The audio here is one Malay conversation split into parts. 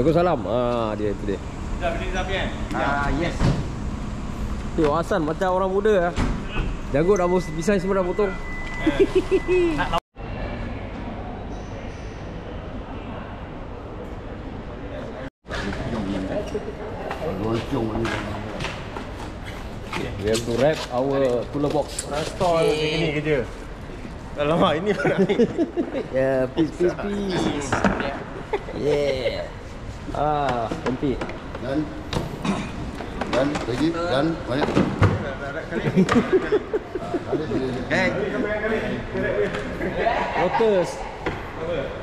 Waalaikumsalam. Ah, dia itu dia. Sudah beli sapian? Ah, yes. Yo Hasan macam orang muda ah. Jago dah bos pisang semua dah potong. We have to wrap our cooler box. Restore begini kerja. Alamak, ini pun nak. Yeah, please. Yeah. Ah, nanti. Dan lagi dan banyak. Hey. Waters.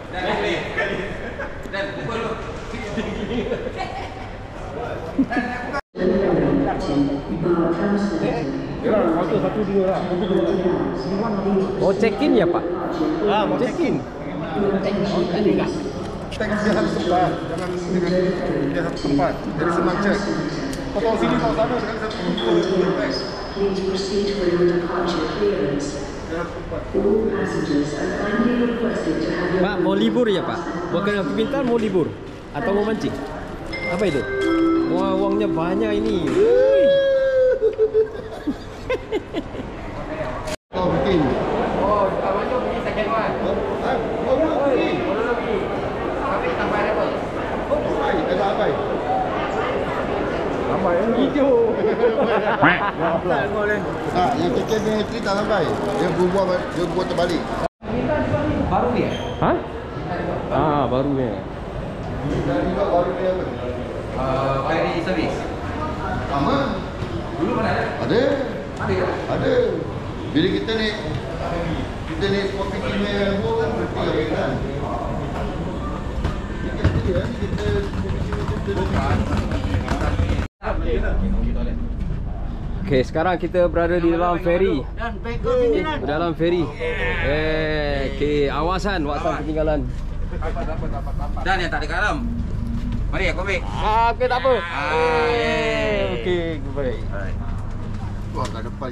Dan kali. Dan pukul lu. Satu dia lah. Oh, check in ya Pak? Ah, mau check in. Check dia harus sebelah. Jangan dia harus tempat. Jadi senang check. Potong sini, potong sana, sekali satu. Please proceed for your departure clearance. All passengers are kindly requested to have your... Pak, mau libur ya Pak? Bukan permintaan mau libur? Atau mau mancing? Apa itu? Wah, uangnya banyak ini. Oh, bikin. Oh, kamu tu pergi second one. Belum pergi. Tapi tambah apa? Oh, baik. Ada apa? Tambah yang hijau. Tak boleh. Tak, yang second ni itu tak tambah. Dia buat terbalik. Baru dia? Hah? Ah, baru dia. Dari baru dia apa? Ferry service. Sama. Dulu mana ada? Ada. Bila kita ni kopi-kopi bukan berarti kan. Kita bukan. Okey, sekarang kita berada di dalam feri. Dalam feri. Okey, awasan ketinggalan. Dan yang tak ada garam. Mari aku ambil. Ah, okey tak apa. Okey, baik. Tuang kat depan.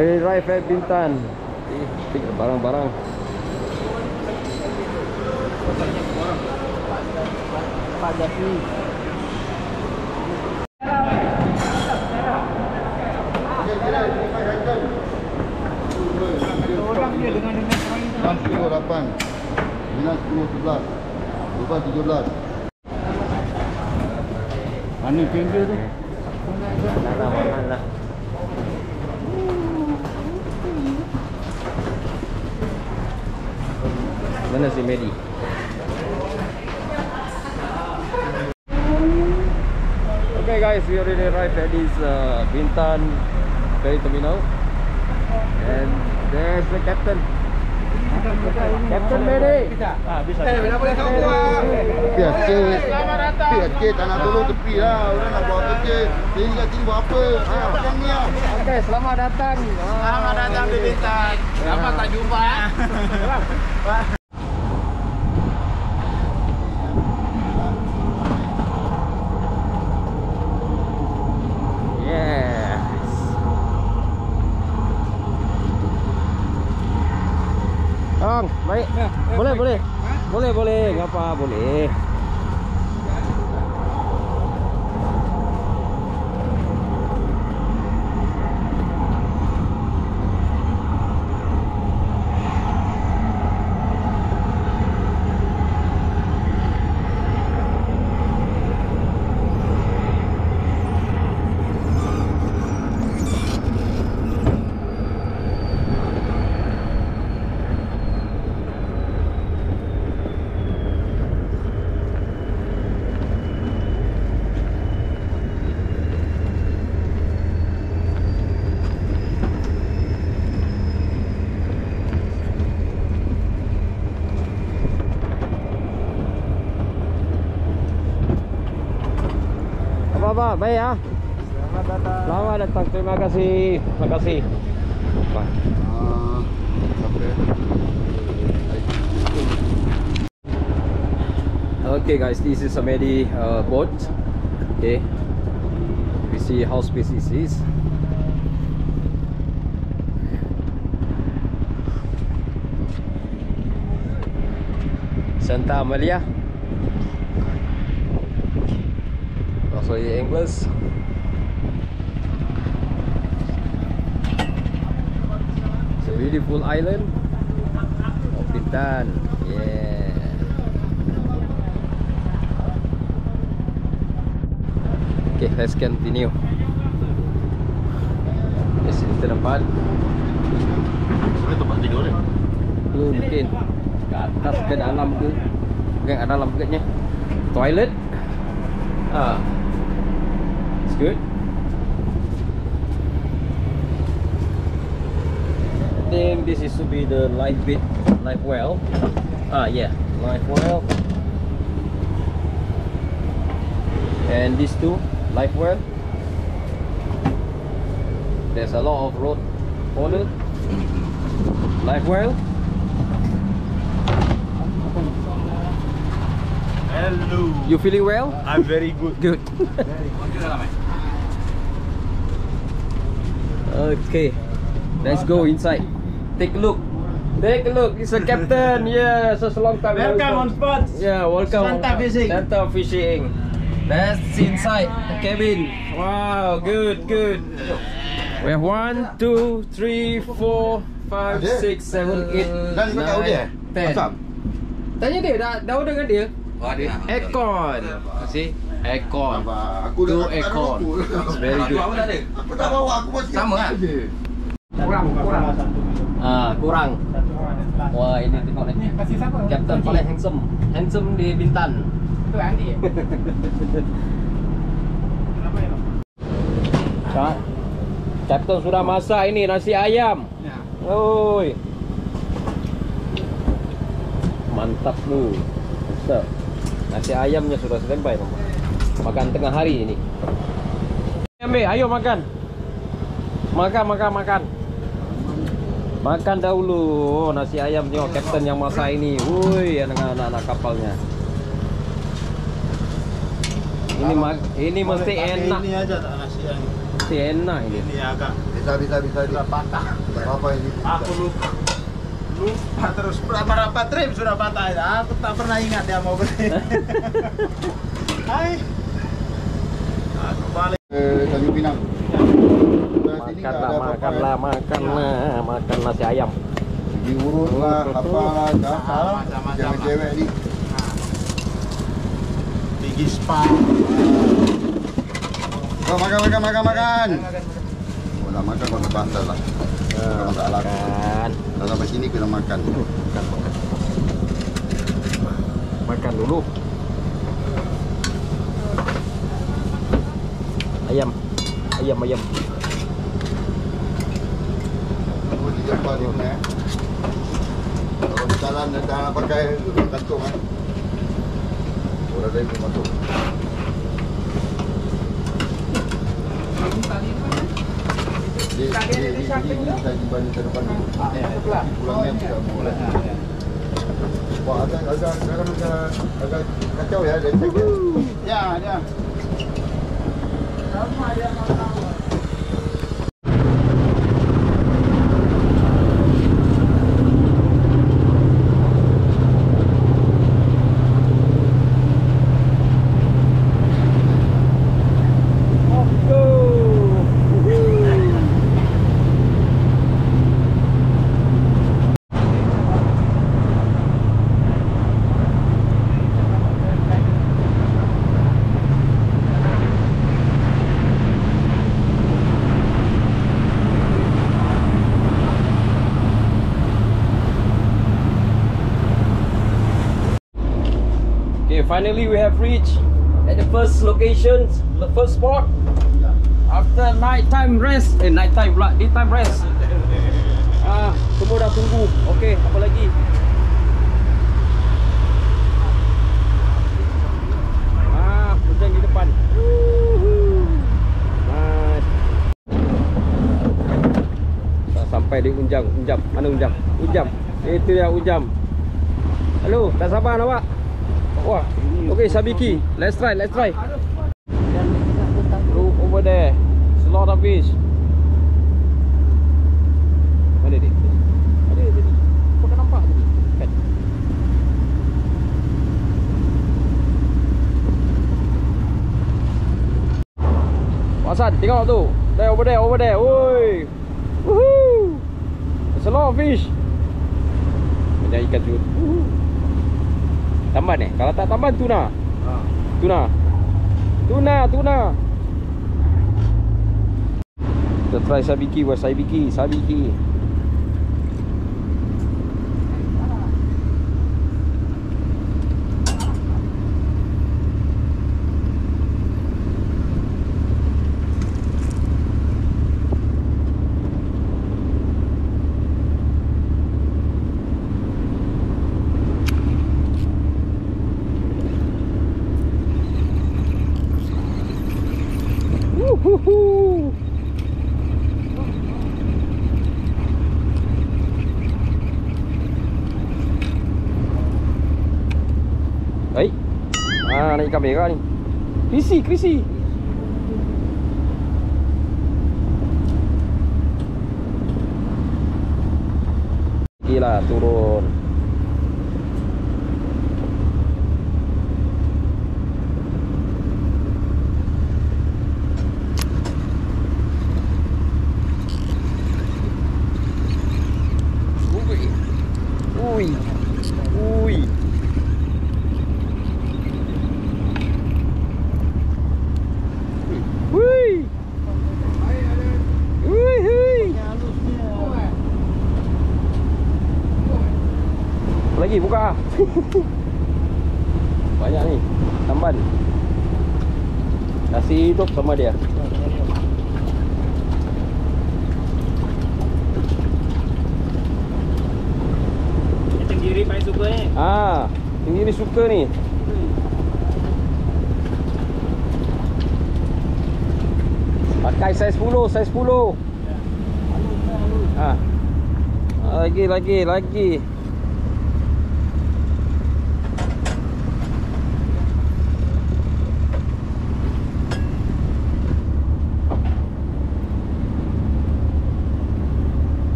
Ready drive at Bintan. Pick barang-barang. Pak Jafri. Orang dia dengan 608. 911. 217. Ani pinggir tu. Mana. Mana si Medi? Okay guys, we already arrived at this Bintan ferry terminal, and there's the captain. Captain Medi. Bisa. Bila boleh kau buat? Piat ke tanah dulu tepi lah. Orang nak buat kerja, tinggal buat apa? Apa kan ni? Okay, selamat datang. Selamat datang di Bintan. Lama tak jumpa. Baik. Boleh. Boleh. Ngapa boleh. Bapak, baik ya. Selamat datang. Selamat datang, terima kasih. Terima kasih. Okay guys, this is Samedi boat. Okay, we see how space this is. Santa Emiliana. Also in English. It's a beautiful island of Bintan. Yeah. Okay, let's continue. Yes, ini tempat. Ini tempat tidur ya? Lu mungkin ke atas ke dalam ke? Bukan ke dalam bukannya? Toilet? Ah, it's good. I think this is to be the life bit, life well. Ah, yeah, life well. And these two. Life well. There's a lot of road holder. Life well. Hello. You feeling well? I'm very good. Good. Very good. Okay. Let's go inside. Take a look. Take a look. It's a captain. Yeah, such a long time. Welcome on board. Yeah, welcome. Santa fishing. Santa fishing. That's inside the cabin. Wow, good, good. We have 1, 2, 3, 4, 5, 6, 7, 8, 9, 10. Tanya dia, dah udah kan dia? Aircon. See? Aircon. 2 aircon. It's very good. Aku tak bawa, aku masih sama kan? Kurang. Ah, kurang. Wah, ini tengok ni. Captain paling handsome. Handsome di Bintan. Itu Andi ya? Kenapa ya Pak? Captain sudah masak ini nasi ayam. Oi, mantap lu. Mantap. Nasi ayamnya sudah standby. Makan tengah hari ini. Ambil, ayo makan. Makan. Makan dahulu. Oh, nasi ayamnya Captain yang masak ini. Woi, anak-anak kapalnya. Ini mesti enak. Ini aja tak nasi yang mesti enak ini. Ini agak bisa sudah patah. Apa ini? Aku lupa terus berapa trip sudah patah. Aku tak pernah ingat dia mau beli. Hai. Aku balik dari Pinang. Makan nasi ayam. Diurut lah apalah cewek-cewek ini. Gispa. Oh, makan. Boleh makan kalau bandar lah. Kalau tak laku. Kalau sampai sini kita makan. Makan dulu. Ayam. Kalau di Jepang ni mana? Kalau di jalan dah pakai kantung kan. Ada yang masuk. Di sajian terdepan dulu. Pulangnya tidak boleh. Wah, agak kacau ya dari segi. Ya. Sama dia mau. Finally, we have reached at the first location, the first spot. After daytime rest. Semua dah tunggu. Okay, apa lagi? Hujan di depan. Ujam. Mana Ujam? Ujam. Itu ya Ujam. Halo, tak sabar awak. Wah. Okey, sabiki. Let's try. Go over there. It's a lot of fish. Mana dia? Hasan, tengok tu. There, over there. Oi. Woohoo. There's a lot of fish. Banyak ikan tu. Tamban eh? Kalau tak tamban, tuna. Tuna. Kita try sabiki. Baik. Ah, naik ikan merah ni. Krisi. Gila turun. Ui. Lagi buka. Banyak ni tamban. Kasih hidup sama dia. Tenggiri paling suka ni. Ah, tenggiri suka ni. Pakai saiz 10. Ah. Lagi.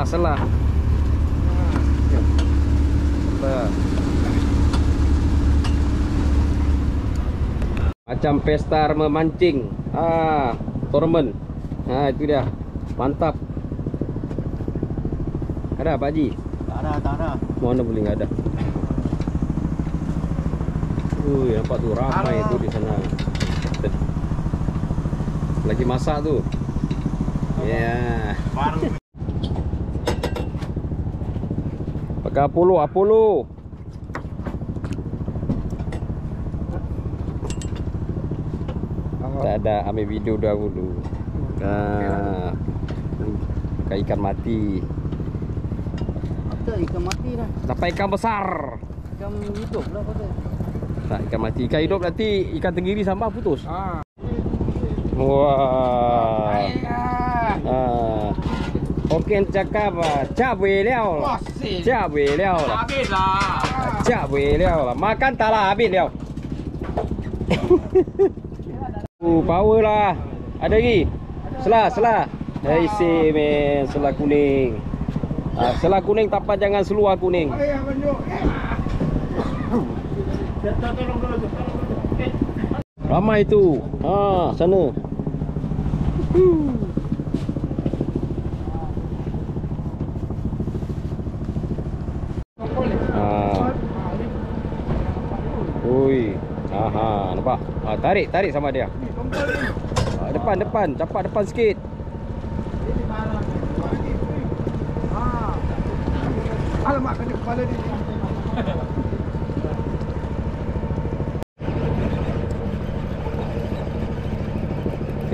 Selah. Macam pesta memancing. Ah, tournament. Ha, itu dia. Mantap. Ada Pak Haji? Tak ada. Mana boleh enggak ada. Ui, nampak tu ramai tu di sana. Lagi masak tu. Ya. Yeah. Pakai Apollo. Tak ada ambil video dahulu. Nah, pakai ikan mati. Apa ikan mati dah? Dapat ikan besar. Ikan hidup lah kata. Tak, ikan mati. Ikan hidup nanti ikan tenggiri sambal putus. Ah. Wah. Ah. Okey cakap Cap boleh lah. Makan tak lah habis lah. Power lah. Ada lagi. Selah. Hai si men, selah kuning. Ah, selah kuning tak apa, jangan seluar kuning. Ramai tu. Ha, sana. Aha, nampak. Ah, tarik sama dia. Ah, depan, campak depan sikit. Ah. Alamak, kena kepala dia.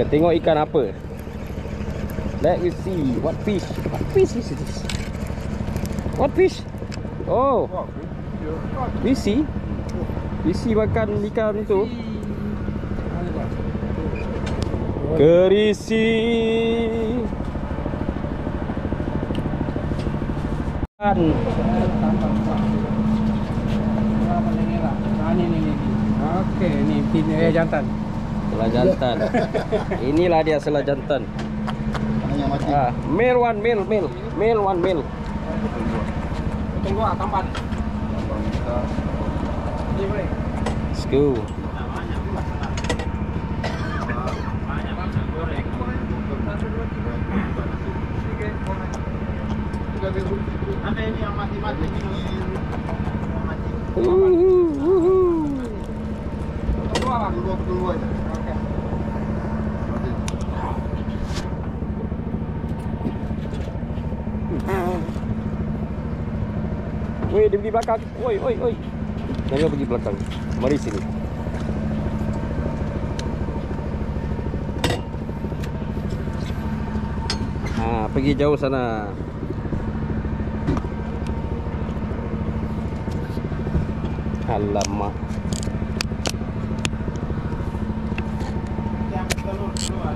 tengok ikan apa. Let me see. What fish? What fish is this? What fish? Oh, bisi. Bisi makan ikan tu. Kerisi. Okey, ni pinya jantan. Sela jantan. Inilah dia sela jantan. Ah, male one male. Tunggu ah tampan. Ni boleh. Let's go. Woi, dia pergi belakang. Oi. Jangan pergi belakang. Mari sini. Ah, pergi jauh sana. Alamak. Yang telur keluar.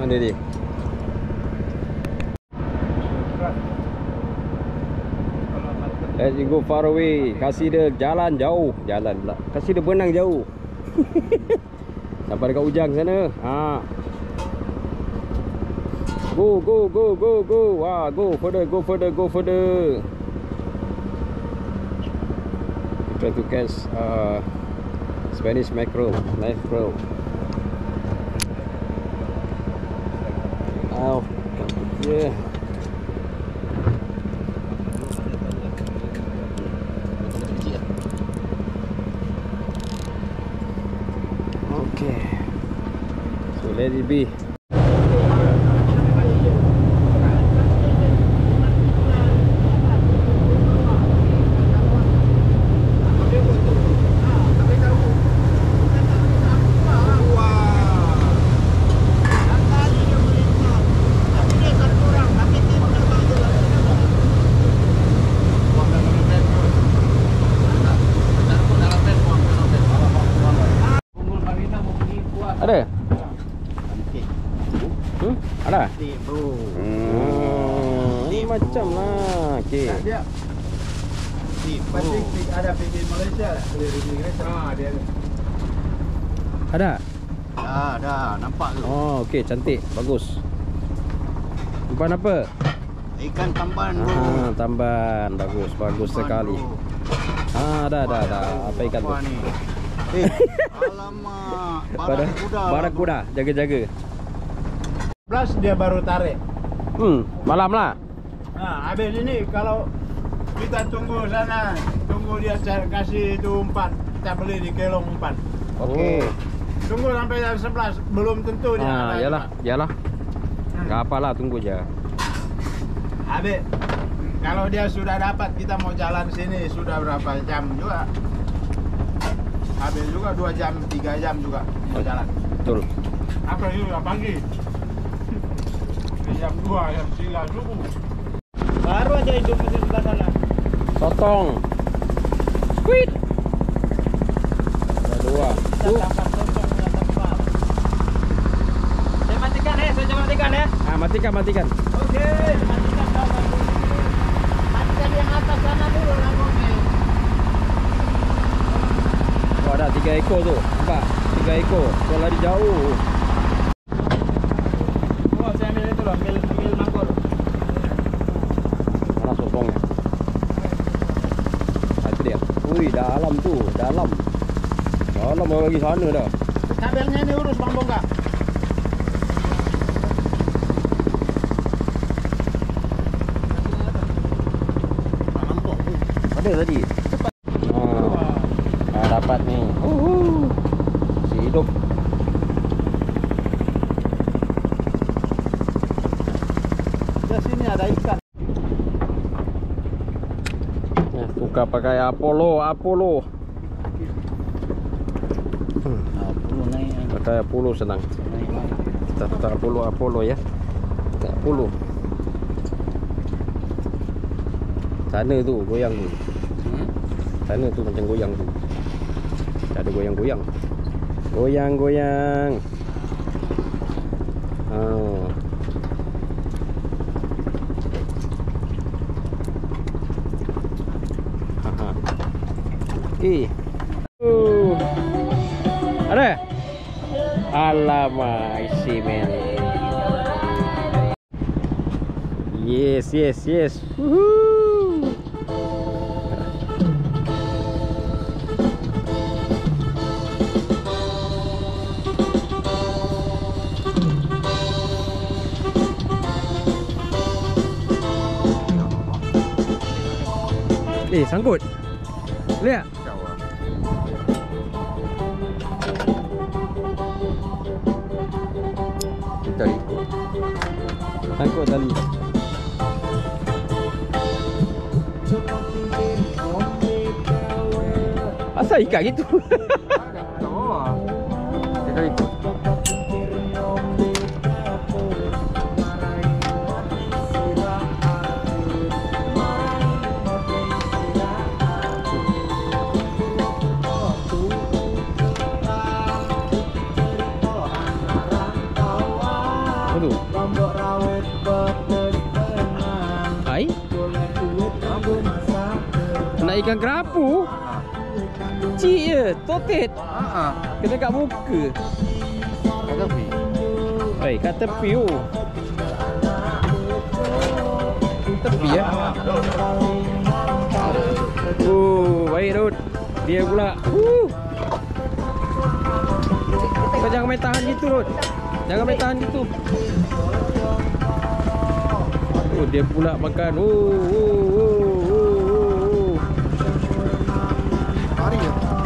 Mana dia? Let's go far away. Kasih dia jalan jauh. Jalan pula. Kasih dia berenang jauh. Sampai dekat Ujang sana. Ha. Go. Wah, go further. Try to catch Spanish mackerel, live mackerel. Oh, yeah. Okay. So let it be. Ada? Hmm? Ada? Ni macam lah. Okey. Dia. Ada PB Malaysia. Ada? Dah. Nampak tu. Oh, okey, cantik. Bagus. Umpan apa? Ikan tamban. Ah, tamban. Bagus sekali. Ah, dah. Apa ikan tu? Eh, alamak. Barak kuda. Jaga-jaga. 11 dia baru tarik. Malam lah. Nah, habis ini kalau kita tunggu sana, tunggu dia kasih itu umpan, kita beli di kelong umpan. Okey. Tunggu sampai jam 11 belum tentu dia. Ah, iyalah. Enggak apalah, tunggu aja. Habis kalau dia sudah dapat, kita mau jalan sini sudah berapa jam juga. Habis juga 2 jam, 3 jam juga jalan. Betul. Apa itu pagi? Jam 2, jam 3 subuh. Baru aja hidup di sebelah sana. Sotong. Squid. Ada 2. Saya matikan ya, Ah, matikan. Okey, matikan belakang dulu. Matikan yang atas sana dulu langsung. Ada 3 ekor tu. Nampak? 3 ekor. Kau lari jauh. Oh, saya ambil itu lah. Ambil mangkuk. Mana sotongnya? Itu dia. Ui, dalam tu. Dalam lagi sana dah. Kabelnya ni urus Bang Bongka. ke tadi. Cepat. Nah, dapat nih. Si hidup. Ya, sini ada ikan. Nah, buka pakai Apollo. Pakai Apollo senang. Kita putar Apollo ya. Kita Apollo. Sana tu goyang tu. Sana tu macam goyang tu. Tak ada goyang-goyang. Goyang-goyang. Oh. Haha. Ada? Alamak, isi men. Yes. Sangkut. Lihat. Kita ikut. Sangkut tali. Asal ikat gitu. Kita ikut. Nak ikan kerapu? Cik je, totet. Kena kat muka. Kat tepi. Eh, kat tepi tu. Tepi ya. Baik Rod. Dia pula. Kau jangan main tahan gitu Rod. Jangan main tahan gitu. Oh, dia pula makan.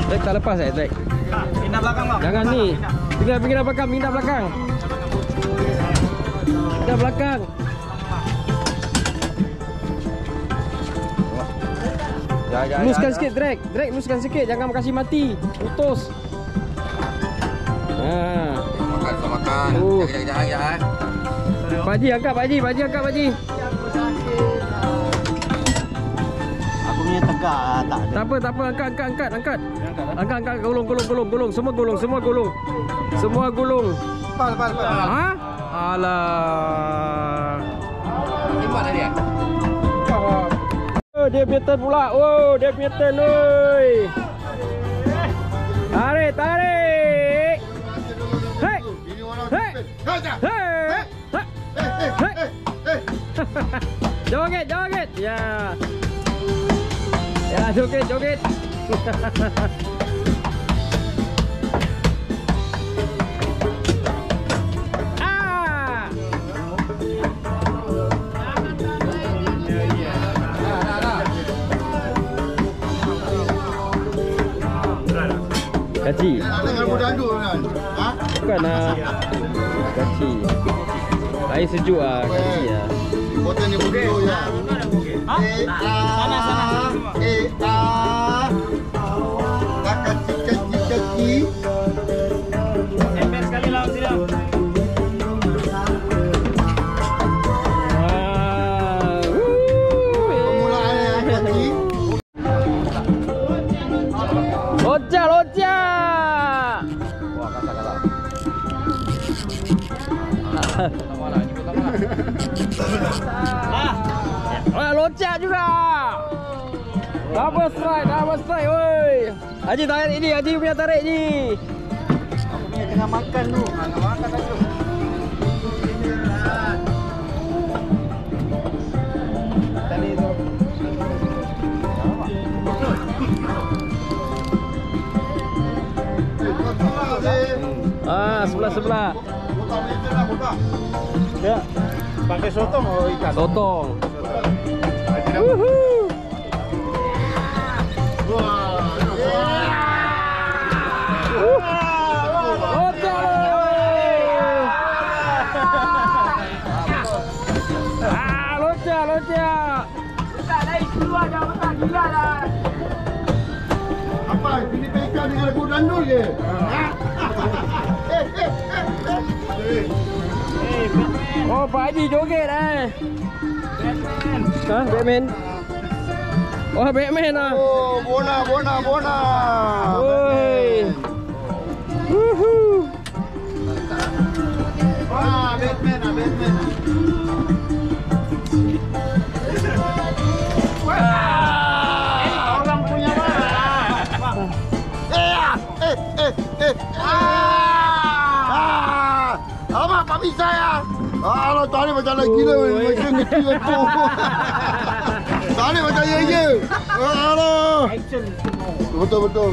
Trek tak lepas trek. Pindah belakang bang. Jangan ni. Pindah belakang. Luskan sikit trek. Trek luskan sikit, jangan kasih mati. Putus. Ha. Makan. Jangan. Pak Haji angkat, Pak Haji. Aku punya tegak tak ada. Tak apa, angkat. Angkat golong. Semua golong. Pas. Ha? Alah. Tembak tadi ah. Oh, dia punya turn pula. Oi. Tarik. Hei. Joget. Ya, joget. Ah. Kaci. Bukan lah. Kaci. Air sejuk ah, kaki ah. Boten ni bukit ya. Ha? Sana. Kaki. Ember sekali laut siram. Ah. Permulaan yang kaki. Loja. Wah, kata-kata. Loncat juga. Double strike woi. Haji tarik ini, Haji punya tarik ni. Aku punya tengah makan tu. Makan aja. Tadi tu. Ah, sebelah. Ya, pakai sotong atau ikan? Sotong. dengan aku dandul je. Oh, Pak Haji joget Batman. Ha, Batman. Oh, Batman lah. Oh, bona, bona, bona. Oi. Woohoo. Ah, Batman lah, Batman. Papi saya. Allah tadi macam lagi gila macam kecil aku. Tadi macam ye. Allah. Action. Betul betul.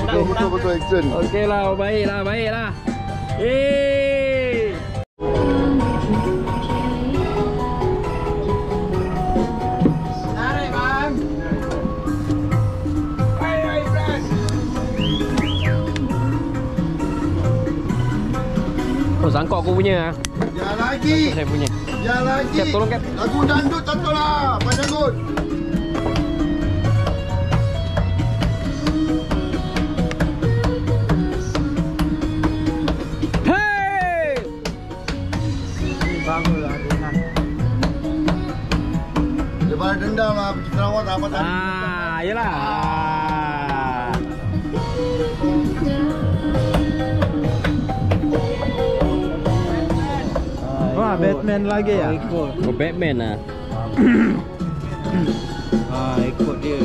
Betul betul betul action. Okeylah, baiklah, baiklah. Eh. Tarik, bang. Hai, hai, bang. Oh, sangkok aku punya. Ya lagi. Saya punya. Ya lagi. Cap, tolong cap. Lagu dandut tentulah, Pak Janggut. Hey! Bangunlah adunan. Dia balas dendam lah, pergi terawat apa tadi. Ah, iyalah. Batman lagi ya? Ikut. Oh, Batman lah. Ah, ikut dia.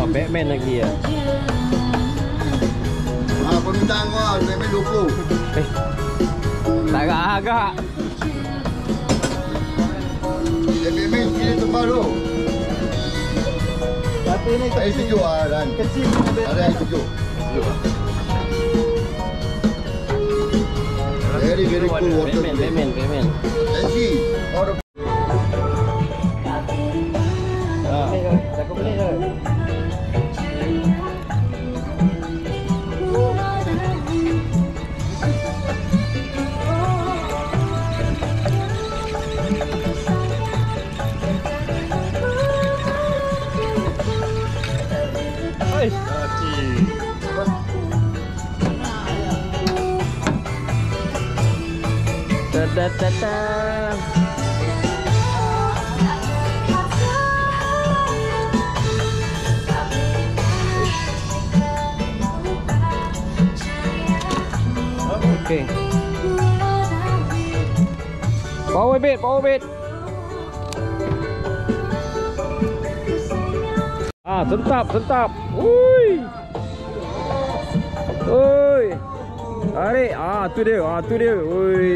Oh, Batman lagi ya. Ah, permintaan kau, Batman 20. Eh. Tak agak. Batman kira tebal tu. Tapi ni tak sejuk lah Dan. Kecil. Ada yang sejuk. Sejuk lah. Very very cool water. Batman. Let's see. Order. Ah. Dah boleh dah. Oi. Da-da-da-da. Okay. Power bit. Ah, sentap. Ui. Tarik. Ah, tu dia. Ui.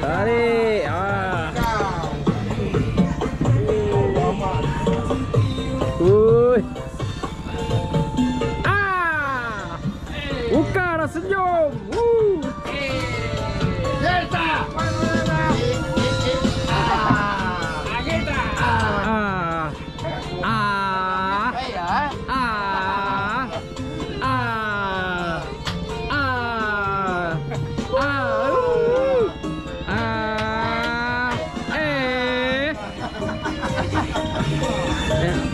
Tarik. Ah. Ui. Ah. Buka dah senyum. Woo. Delta.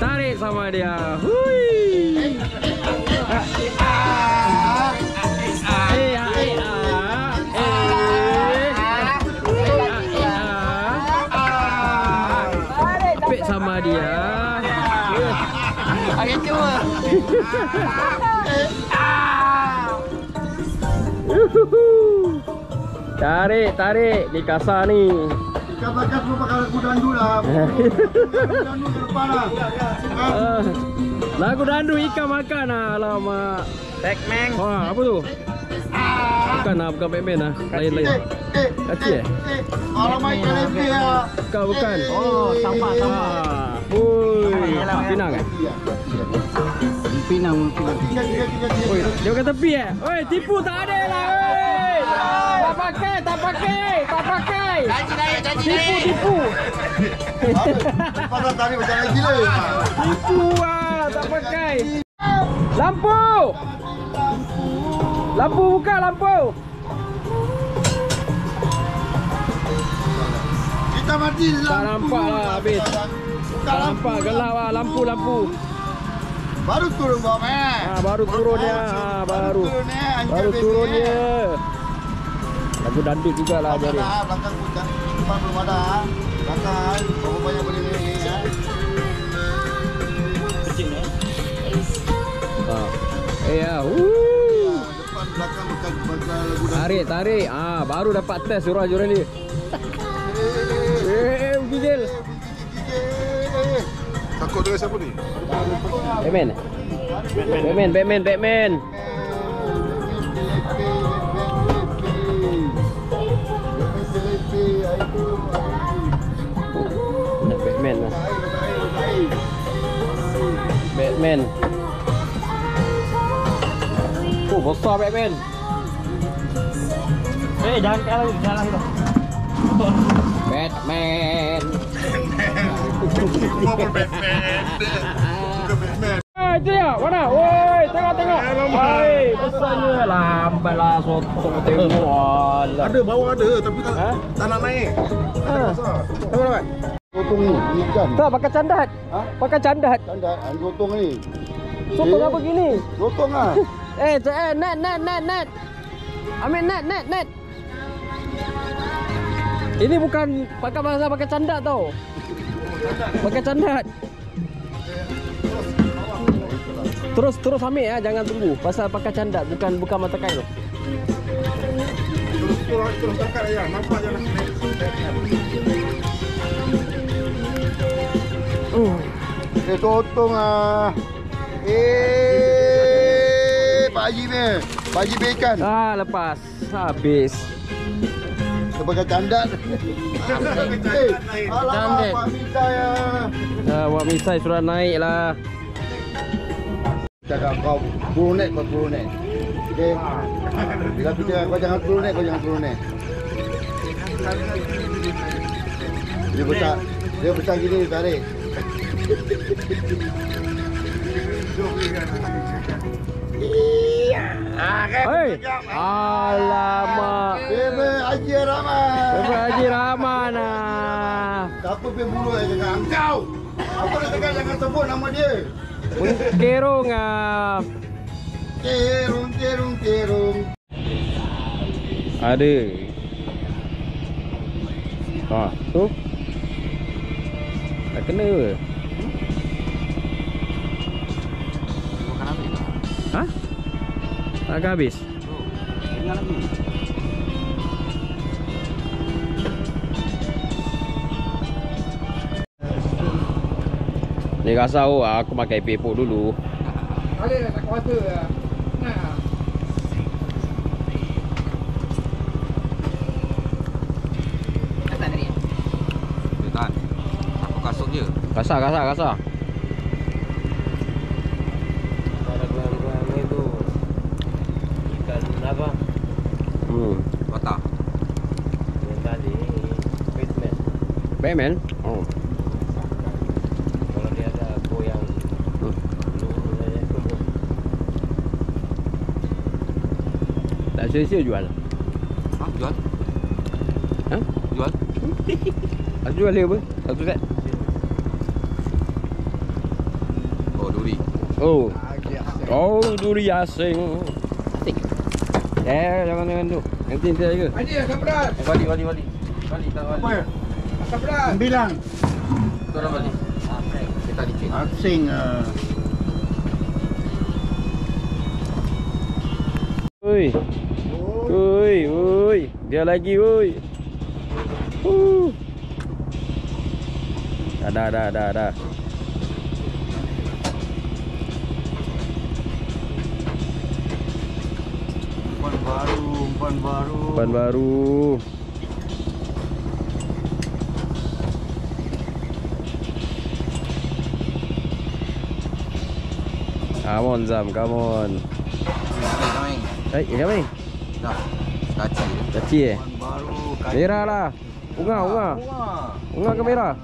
Tarik sama dia. Hui. Tarik sama dia. Agak tua. Tarik di kasar ni. Kau bakal pakai lagu dandu lah. Dandu ke depan lah. Lagu dandu ikan makan lah. Alamak. Batman. Wah, apa tu? Bukan lah, bukan Batman lah. Lain-lain. Kaki eh? Alamak, ikan lebih lah. Bukan. Oh, sama. Ui. Pinang eh? Pinang. Ui, dia bukan tepi eh? Ui, tipu tak ada lah. Tak pakai. Tipu. Pasal tadi macam lagi gila. Tipu ah, tak pakai. Lampu buka lampu. Kita mati lampu. Tak nampak lah habis. Tak nampak gelap ah lampu. Baru turun Bang. Nah, baru turunnya, baru turunnya. Lagu dandut juga lah jadi. Belakang puncak cuma belum ada. Belakang banyak boleh ini ya. Kecil ya. Ah. Iya, depan belakang bukan lagu dandut. Tarik, tarik. Ah, baru dapat test surah-surah ni. Gigil. Takut dengan siapa ni? Batman. Batman. Batman lah. Batman. Oh, besar Batman. Eh, jangan kalah lagi, jangan lagi. Batman. Bukan Batman. Bukan Batman. Ah, itu ya. Mana? Woi, tengok. Woi, pesannya lambat lah soto tengok. Ada bawah ada tapi tak nak naik. Ada pasal. Tengok kan? Gotong ni ikan. Tak pakai candat. Pakai candat. Candat gotong ni. Soto apa gini? Gotong ah. Net. Amin net. Ini bukan pakai bahasa pakai candat tau. Pakai candat. Terus ambil ya, jangan tunggu. Pasal pakai candat bukan mata kail. Terus tangkap ya, nampak je lah. Totong ah. Pak Haji ni, Pak Haji berikan. Ah, lepas. Habis. Sebagai candat. Candat. Wak misai sudah naik lah. Cakap kau burunet, kau burunet. Okay. Bila bicara kau jangan burunet, Dia besar gini tarik. Hei, alamak. Bebe Haji Rahman. Apa berbulu yang cakap kau? Apa dia cakap jangan sebut nama dia. Kerong ah. Kerong. Ada. Ha, tu. Tak kena ke? Ha? Agak habis. Tengah lagi. Dia rasa oh aku pakai pepok dulu. Boleh tak kuasa ah. Nah. Kata tadi. Betul. Aku kasut je. Kasar. Batman? Oh. Kalau dia ada goyang. Tak sia-sia jual? Ha? Jual? Ha? Jual? Aku jual dia apa? Satu set? Oh, duri. Duri asing. Asing? Jangan tu. Nanti saya ke? Haji, asam pedas. Balik. Balik. Bilang. Turun balik. Kita dikit. Asing. Oi. Dia lagi oi. Dah. Umpan baru. Come on. Ikan main. Dah. Caci eh? Merah lah. Unga ke merah?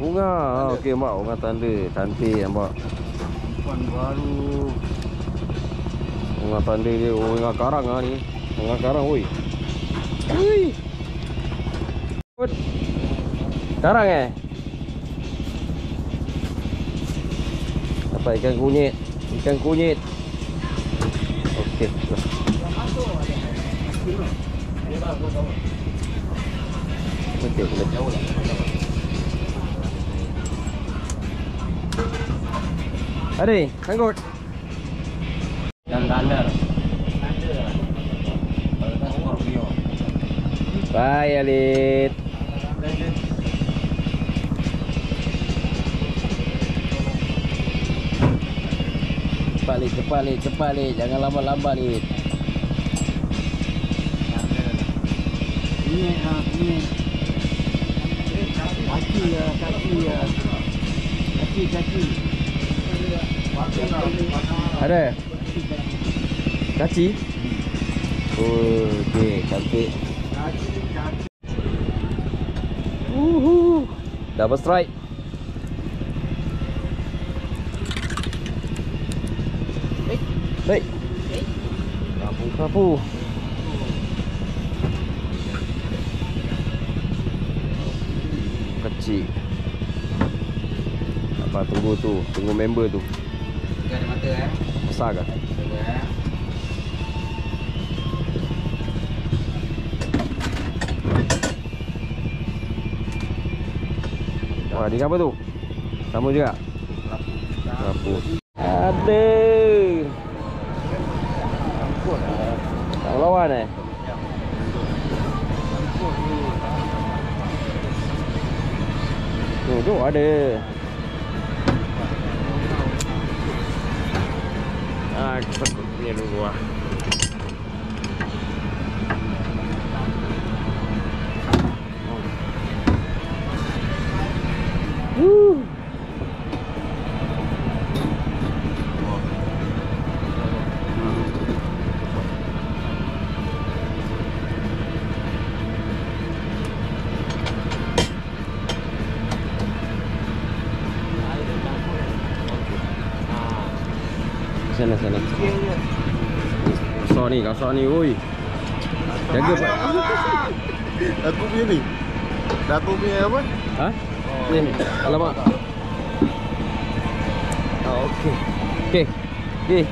Unga. Okey mak, unga tanda. Cantik nampak. Umpan baru. Unga tanda dia. Unga karang lah ni. Unga karang oi. Karang eh? Dapat ikan kunyit. ikan kunyit. Okey. Okey, boleh jauh lah. Hari, tanggut. Dan tandar. Bye, Alit. Cepat, Lid, cepat, Lid, cepat, Lid. Jangan lambat-lambat, Lid. Ini, ini. Kaki, kaki, kaki, kaki. Ada? Kaci? Oh, okey, cantik. Woohoo, double strike. Baik. Kapu. Kecil. Apa tunggu tu, tunggu member tu. Tiga ada mata eh. Besar ke? Besar. Wah, ni apa tu? Sama juga. Kapu. Ada. Lawan eh. Tu ada. Ah, cepat punya dulu ah. Sana sana. Kasar ni, kasar ni, oi. Jaga pak. Aku punya ni. Datuk punya apa? Ha? Ni. Alamak. Oh, okey. Okey. Okey.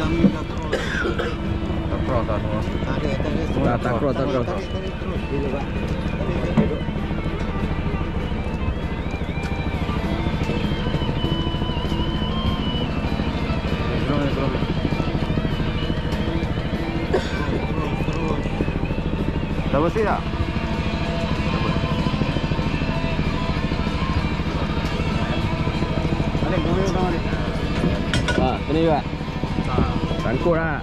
Kami dah terus. Tak terus. Ini pak. Dah bersih tak? Alik, boleh utang Alik. Wah, kena juga? Tak. Rangkut lah.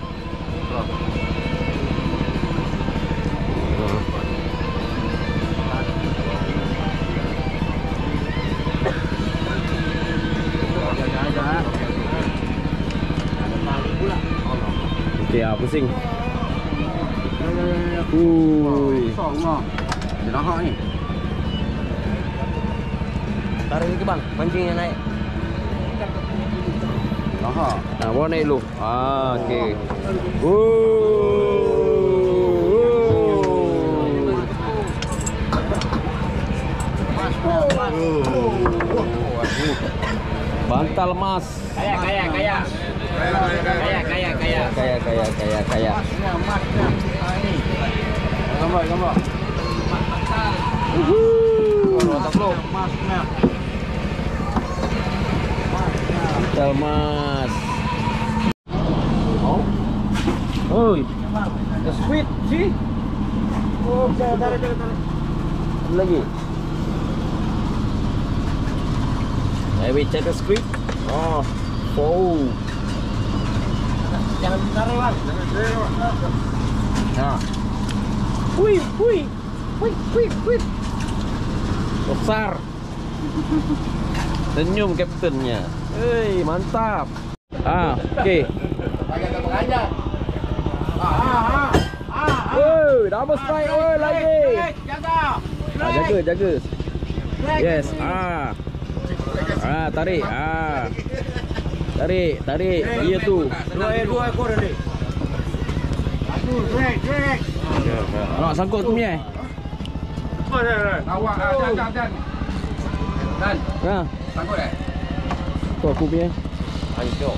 Okey, ah, pusing. Ui. Dia nak ni. Tarik lagi bang, pancing yang naik. Aha. Nah, bawa naik dulu. Ah, okey. Bantal emas. Kaya. Gambar. Kalau masnya. Bantal emas. Oh. Oi. The sweet, see? Oh, tarik. Lagi. Saya bicara ke squid. Oh, wow. Jangan ditaruh bang. Nah. Wih. Besar. Senyum kaptennya. Hei, mantap. Ah, okey. Pakai gambar aja. Woi, double strike oi lagi. Jaga. Yes, ah. Ah, tarik. Ah. Tarik. Iya tu. Dua ekor tadi. Satu, tarik. Anak sangkut tu punya eh. Awak dan. Dan. Ha. Sangkut eh. Tuh aku punya. Ayo jom.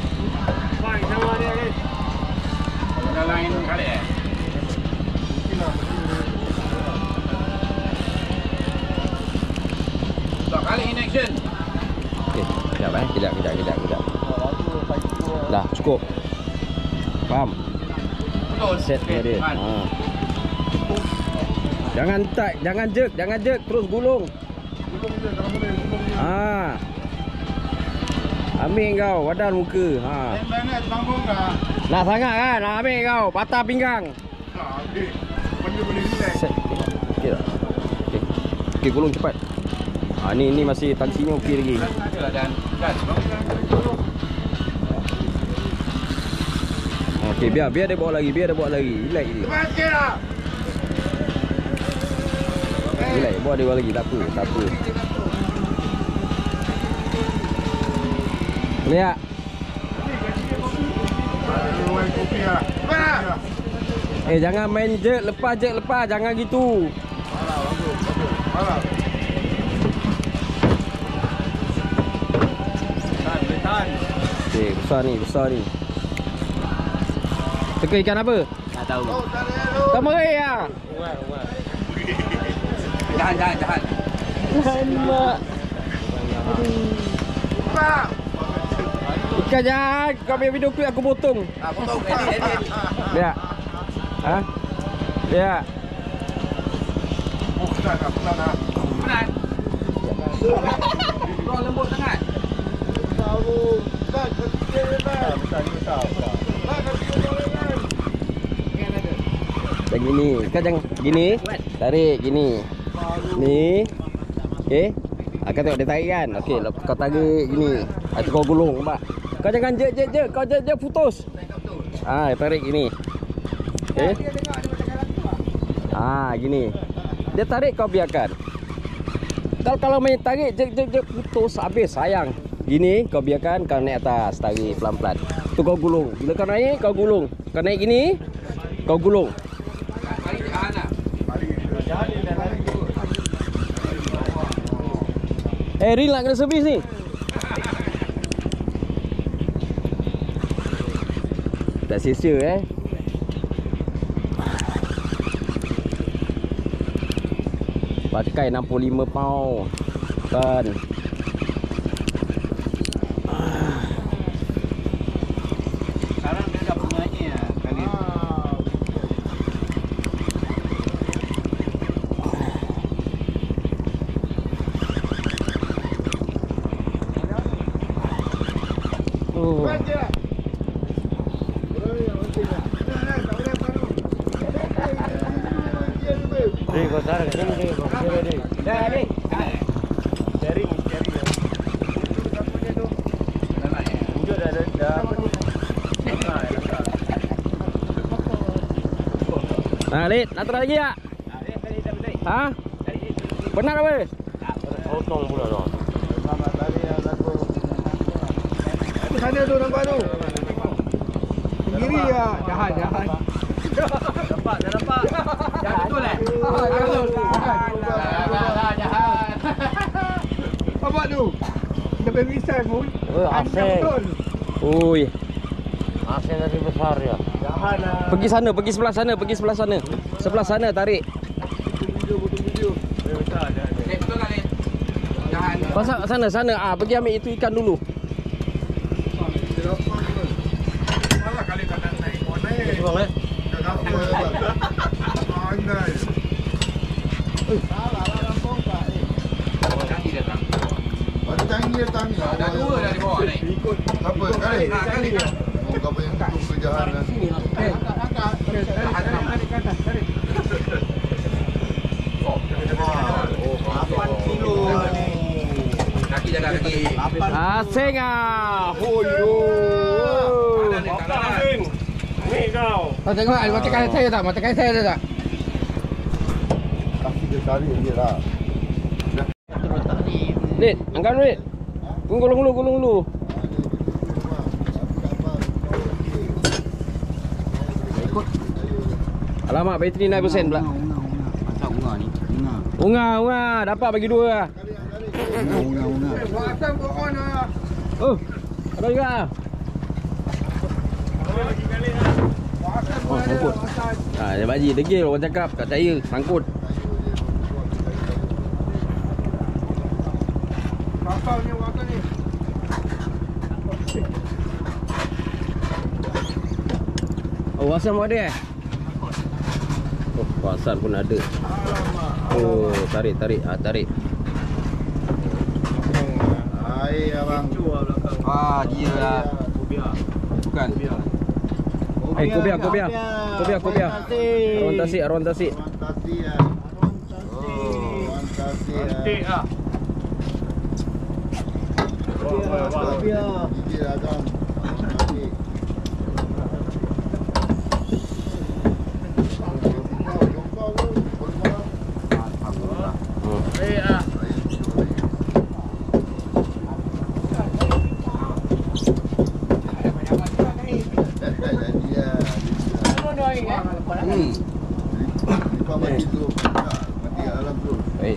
Lain sama dia ni. Ada lain kali eh. Dua kali in action. Okey. Sekejap eh. Kejap. Dah cukup. Faham? Betul. Setnya dia. Ha. Jangan tak, jangan jerk, terus gulung. Ha. Ambil kau, wadah muka. Ha. Nak sangat kan? Nak ambil kau, patah pinggang. Set. Okey tak? Okey. Okey, gulung cepat. Ha, ni masih tangsinya okey lagi. Okey, biar dia bawa lagi, Relax je. Relax, bawa dia lagi, tak apa. Boleh tak? Eh, jangan main jerk lepas, jangan gitu. Marah. Tahan. Okey, besar ni. Teka ikan apa? Tak tahu. Tamarei ah. Tahan. Tahan mak. Mak. Ikan jahat. Kau punya video klip aku potong. Potong. Lihat. Ha? Lihat. Bukan. Kau lembut sangat. Tahu. Dah kecil dah. Tak tahu. Dah kecil dah. Yang gini. Kau jangan gini. Tarik gini. Ni. Okey. Akan tengok dia tarik kan. Okey, kau tarik gini. Aku kau gulung nampak. Kau jangan je. Kau je putus. Ha, tarik gini. Okey. Ha, gini. Dia tarik kau biarkan. Kalau main tarik je putus habis sayang. Gini kau biarkan, kau naik atas, tarik pelan-pelan. Tu kau gulung. Bila kau naik, kau gulung. Kau naik gini, kau gulung. Eh, Ril nak kena servis ni. Tak sia-sia eh. Pakai 65 pound. Kan. Sekarang dia dah penyanyi ah, kali. Nah, Lid, nak try lagi tak? Ha? Penat apa? Potong pula tu. Di sana tu nampak tu. Kiri ah, jahat. Dapat. Dah betul eh? Jahat. Apa tu? Depan misai pun. Asing. Oi. Asing tadi besar ya. Pergi sebelah sana. Sebelah sana tarik. Pasal sana. Ah, pergi ambil itu ikan dulu. Malah kali tak nak naik warna. Bang eh. Datang. Ada dua dah di bawah ni. Ikut apa kali. Kau punya tukang kerjaan lah. Angkat. Tarik. 8 kilo ni. Kaki jaga kaki. Asing ah. Hoyo. Asing. Ni kau. Kau tengok mata kain saya tak? Kaki dia tarik dia lah. Lid, angkat Lid. Gulung dulu. Alamak, bateri 9% pula. Pasal bunga ni. Unga, dapat bagi dua lah. Unga. Oh, ada juga lah. Oh, sangkut. Dia baji, degil orang cakap, tak percaya, sangkut. Kapal ni waktu ni. Oh, Wasan pun ada eh? Oh, Wasan pun ada. Oh, tarik. Ah, tarik. Air abang. Ah, gila. Bukan. Eh, kopiah. Aron tasik. Tasik.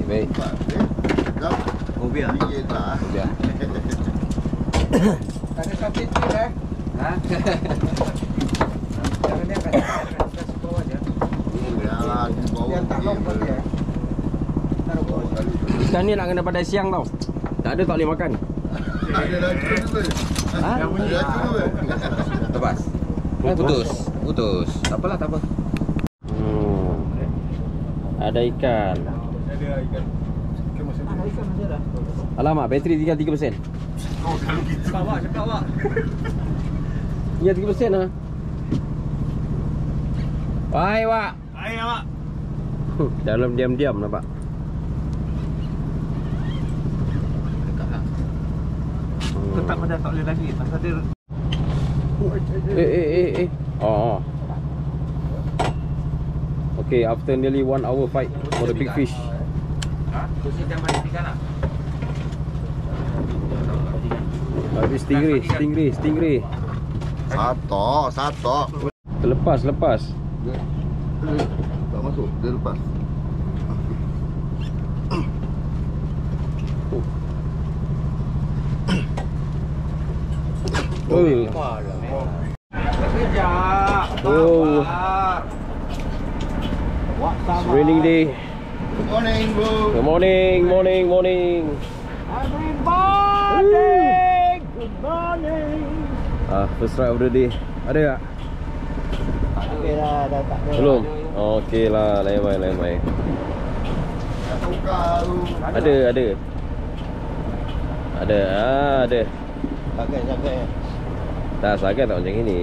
Baik. Kopiah. Tak ada satu itu lah. Caranya kat atas bawah je. Yalah, di bawah tak lompat dia. Taruh bawah. Ikan ni nak kena pada siang tau. Tak ada tak boleh makan. Ada racun tu. Ha? Racun tu. Lepas. Putus. Tak apa. Ada ikan. Ada ikan macam dah. Alamak, bateri tinggal 3%. Oh, kalau gitu. Cakap awak. Ya, 3% lah. Hai, Wak. Dalam diam-diam lah, Pak. Tetap pada tak boleh lagi. Pasal dia... Eh. Oh. Okay, after nearly 1 hour fight for the big fish. Ha? Kursi jangan balik tiga lah. Habis stingray. Satu. Terlepas. Tak masuk, dia lepas. Oi. Sekejap. Oh. It's raining day. Good morning, bro. Good morning. Everybody. First ride of the day. Ada tak? Tak ada. Belum? Okey lah, lain-lain. Ada. Sagai. Tak, sagai tak macam ini.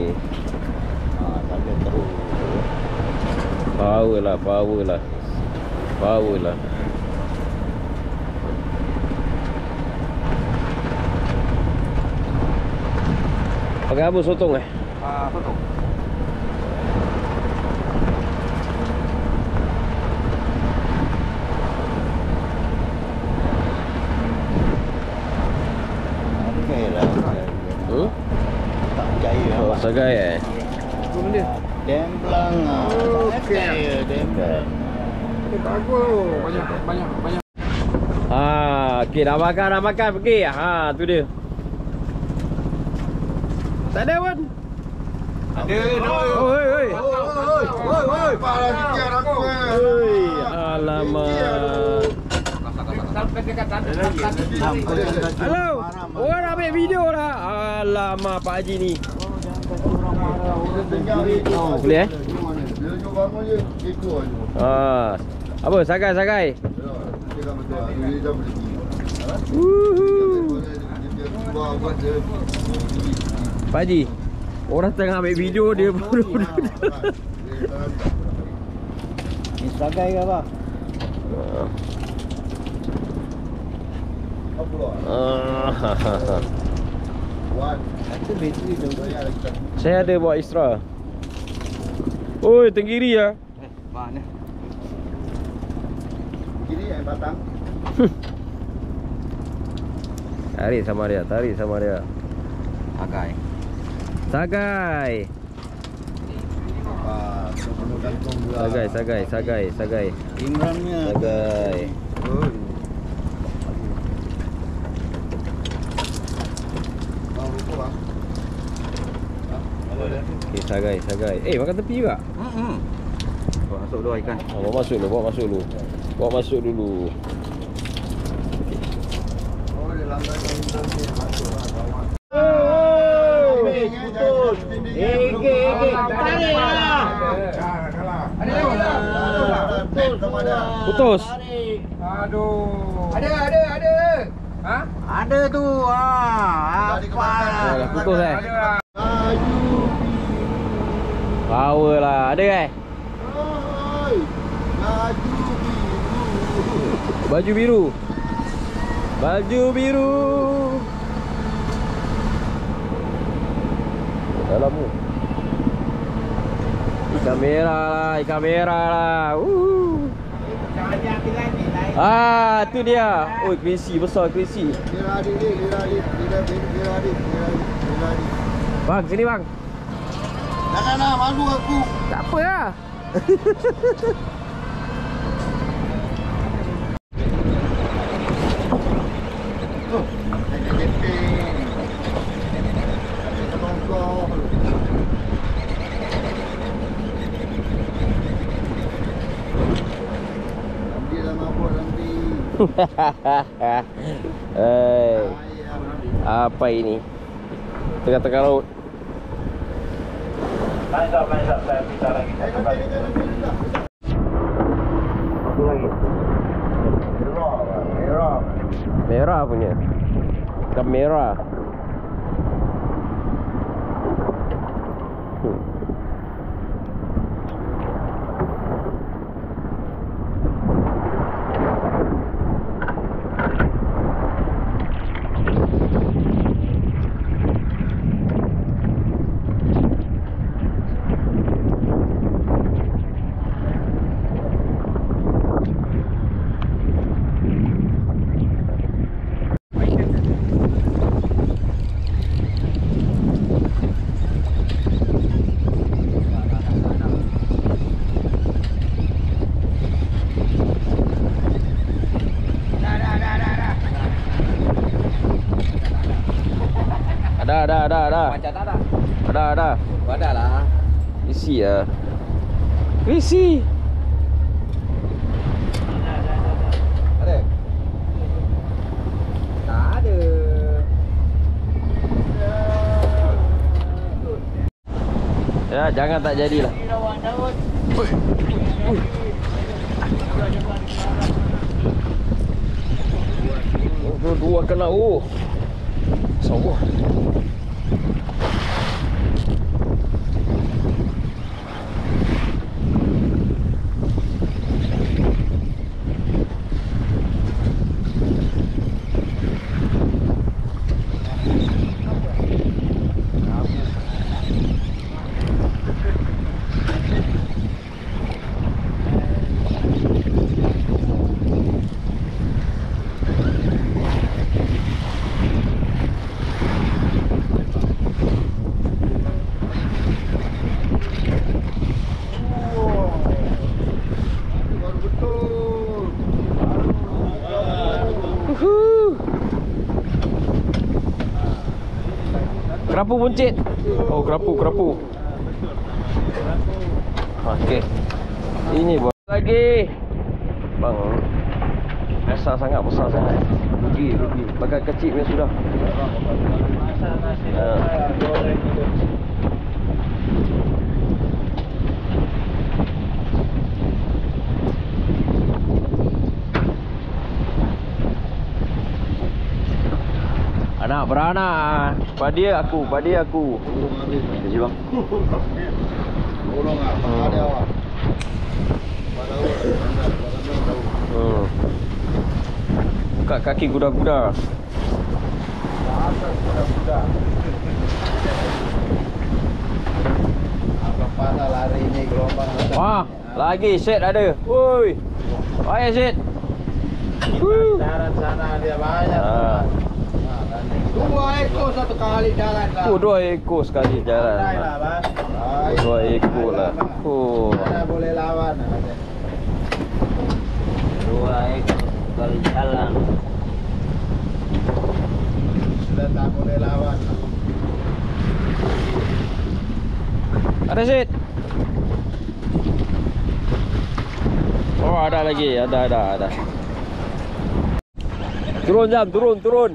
Sagai teruk. Power lah. Pakai apa sotong eh? Sotong. Okeylah. Tak percaya. Oh, sagai eh. Apa benda? Demplang ah. Okey, demplang. Bagus. Banyak. Ah, okey dah makan pergi. Ha, tu dia. Tak ada pun. Oi. Parah sikit aku. Oi, alamak. Halo. Orang ambil video dah. Alamak Pak Haji ni. Boleh eh? Dia jom bangun je, ikut aje. Ah. Apa sagai? Pak Haji, orang tengah ambil video dia baru. Ni sagai ke apa? Apa pula? Satu bateri dah. Saya ada buat extra. Oi, tenggiri ah. Mana? Tenggiri yang batang. Tarik sama dia. Sagai. Sagai. Imrannya. Sagai. Okay, sagai. Eh, makan tepi juga. Bawa masuk dulu ikan. Bawa masuk dulu. Putus. Aduh. Ada. Ha? Ada tu. Ha. Apa? Putus eh. Power lah. Ada kan? Baju biru. Dalam tu. Ikan merah lah. Ah, tu dia. Oh, kelinci besar. Dia lari. Bang, sini bang. Janganlah, malu aku. Tak apalah. Oh. Hey. Apa ini? Tengah-tengah laut. Mantap, saya bicara lagi. Satu lagi. Merah punya. Kamera. Ada lah. Isi ya. Isi. Ada. Tak ada. Ya, jangan tak jadilah. Oi. Dua kena. Oh. Sawah. Kerapu buncit. Oh, kerapu. Okey. Ini buat lagi. Bang. Besar sangat. Rugi. Bagai kecil dia sudah. Beranak. Padi aku. Jadi bang. Tolong ah, padi awak. Buka kaki kuda-kuda. Apa pasal lari ni gelombang. Wah, lagi set ada. Woi. Banyak set. Di sana dia banyak. 2 ekor satu kali jalan lah. Oh, 2 ekor sekali jalan. Lah, Bang. Baik, 2 ekor lah. Oh. Ada boleh lawan. 2 ekor sekali jalan. Sudah tak boleh lawan. Ada sit. Oh, ada lagi. Ada. Turun jam, turun.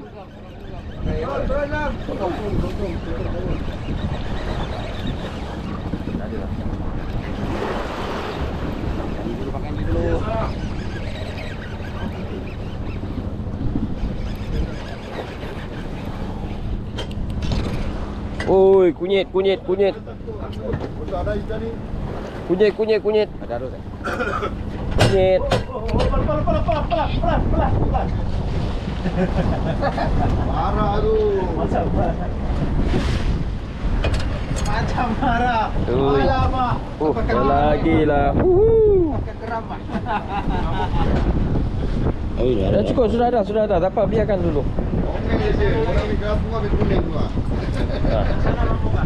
Oi, kunyit. Kunyit. Ada terus. Kunyit. Pelan. Marah tuh. Macam marah. Alamak. Lagilah. Dah cukup, sudah ada. Tak apa, biarkan dulu. Okey je. Orang ni gabung habis kuning tu ah. Sana mampu kan.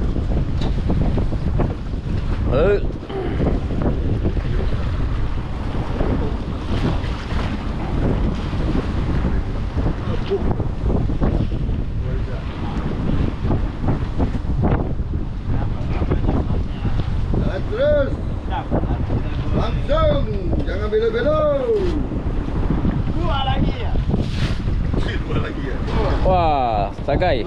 Langsung, jangan belok-belok. 2 lagi ya. 2 lagi ya. Wah, sagai.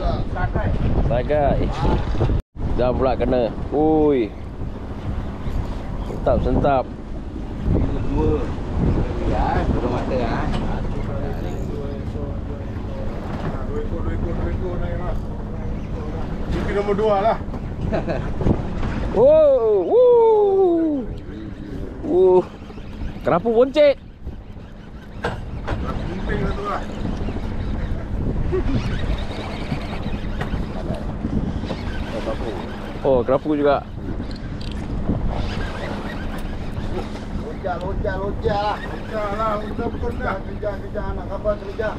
Dah pula kena. Ui. Sentap. 2. Ya, dua mata ah. Dua ekor naik lah. Cipi nombor 2 lah. Oh. Kerapu boncet. Penting lah tu lah. Oh, kerapu juga. Loncat lah. Loncat lah. Loncat. Kerja anak abang kerja.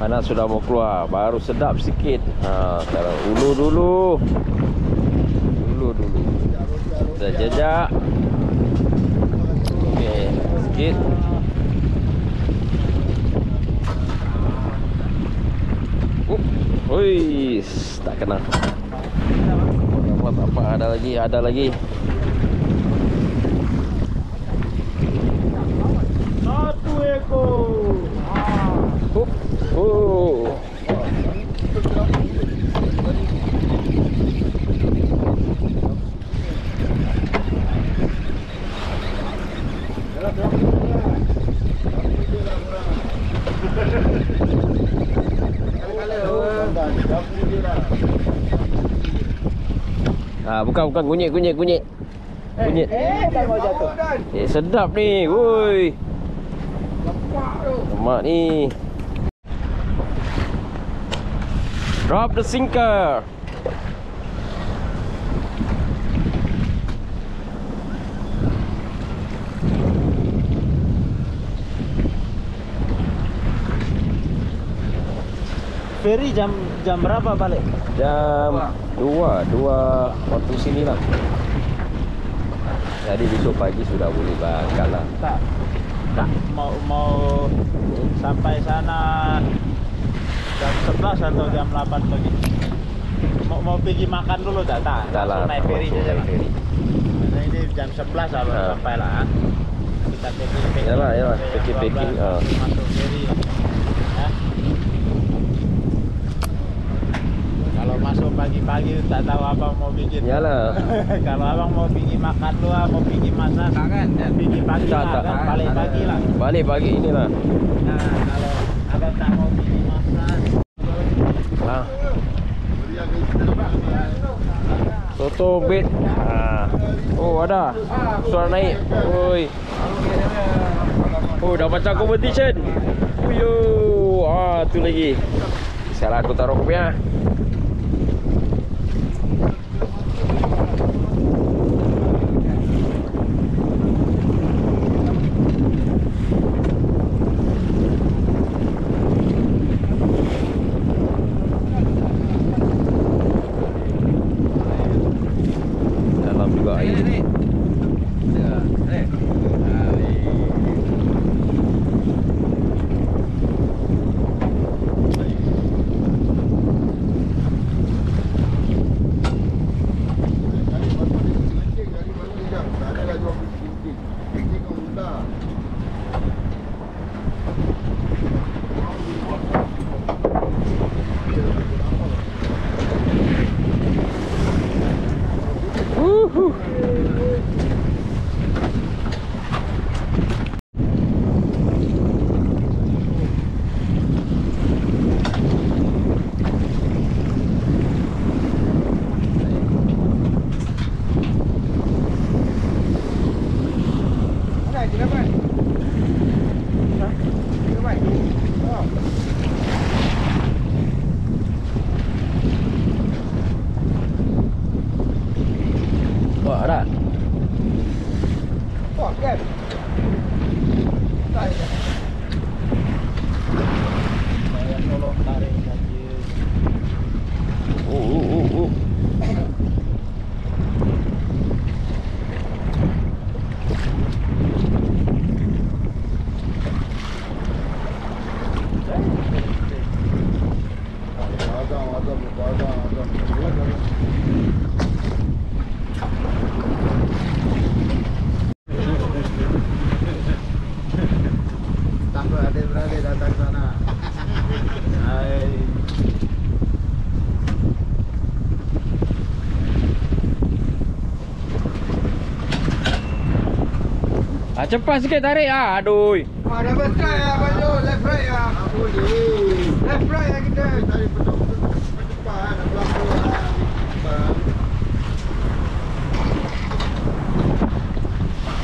Anak sudah mau keluar, baru sedap sikit. Sekarang ulu dulu. Kita jejak. Okey, sikit. Oi, tak kena. Apa ada lagi. Bukan kunyit. Kunyit. Tak mau jatuh. Sedap ni. Woi. Lemak ni. Drop the sinker. Ferry jam berapa balik? Jam 2 waktu sini lah. Jadi besok pagi sudah boleh berangkat lah. Tak mau sampai sana jam 11 atau jam 8 pagi. Mau pergi makan dulu tak? Langsung naik ferry saja. Ini jam 11 baru sampai lah. Kita packing. Yalah, packing. Masuk ferry. Masuk pagi-pagi tak tahu abang mau bikin. Iyalah. Kalau abang mau pergi makan lu, mau pergi masak kan? Pergi pagi lah, balik pagi lah. Balik pagi inilah. Nah, kalau abang tak mau pergi masak. Nah. Soto bit. Oh, ada. Suara naik. Woi. Oh, dah macam competition. Yo, ah tu lagi. Salah aku taruh punya. Cepat sikit tarik ah, aduh. Wah, dah left right ah, baju left right ah. Left right ah kita. Tarik betul-betul cepat, nak belakang ah.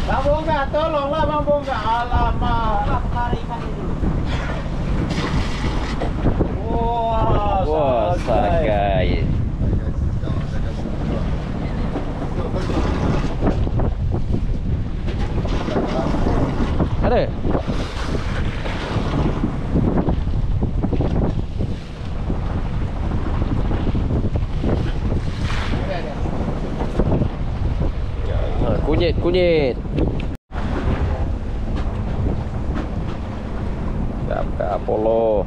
Bang Bongga, tolonglah Bang Bongga. Alamak, lah tarikan itu. Wah, wah, sakai. Ada? Kunyit, kunyit. Gapka Apollo.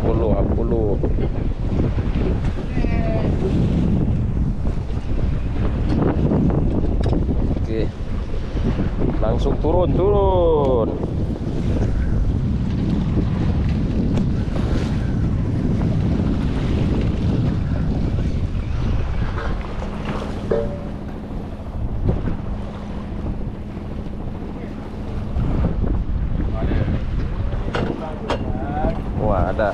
Apollo, Apollo. Langsung turun. Wah, ada.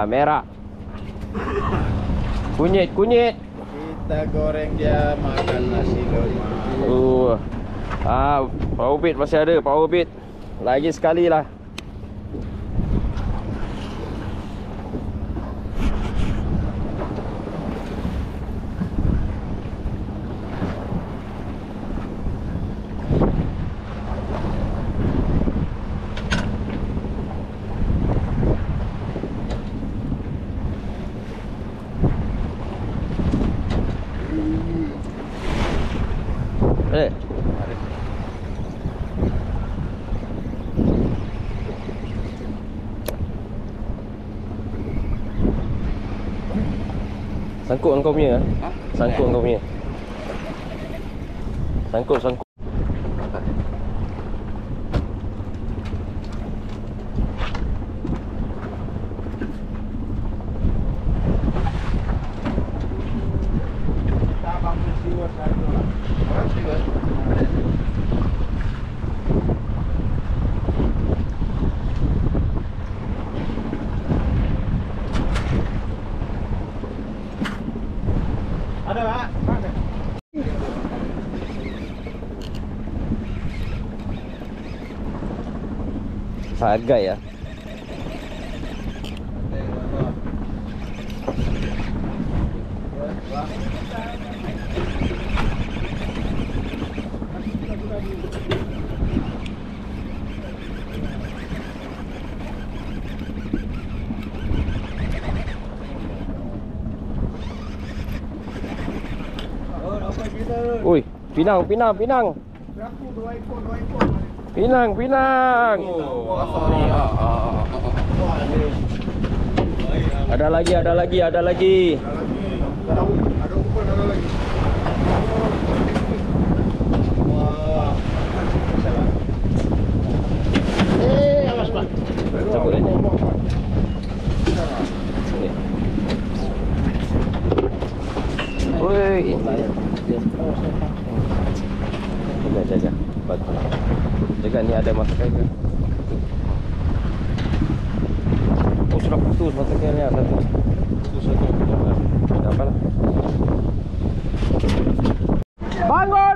Merah. Kunyit. Kita goreng dia makan nasi lemak. Power bait masih ada, power bait. Lagi sekali lah. Boleh? Sangkut engkau punya? Ha? Sangkut engkau punya. Sangkut. Sagai ya. Oi, pinang. Berapa? 2 ekor. Pinang. Ada lagi. Ada lagi. Wah. Awas Pak. Cabut ni. Oi. Jaga. Dekat ni ada masakan ke? Oh, sudah putus masakan ni satu. Putus satu. Tak apalah.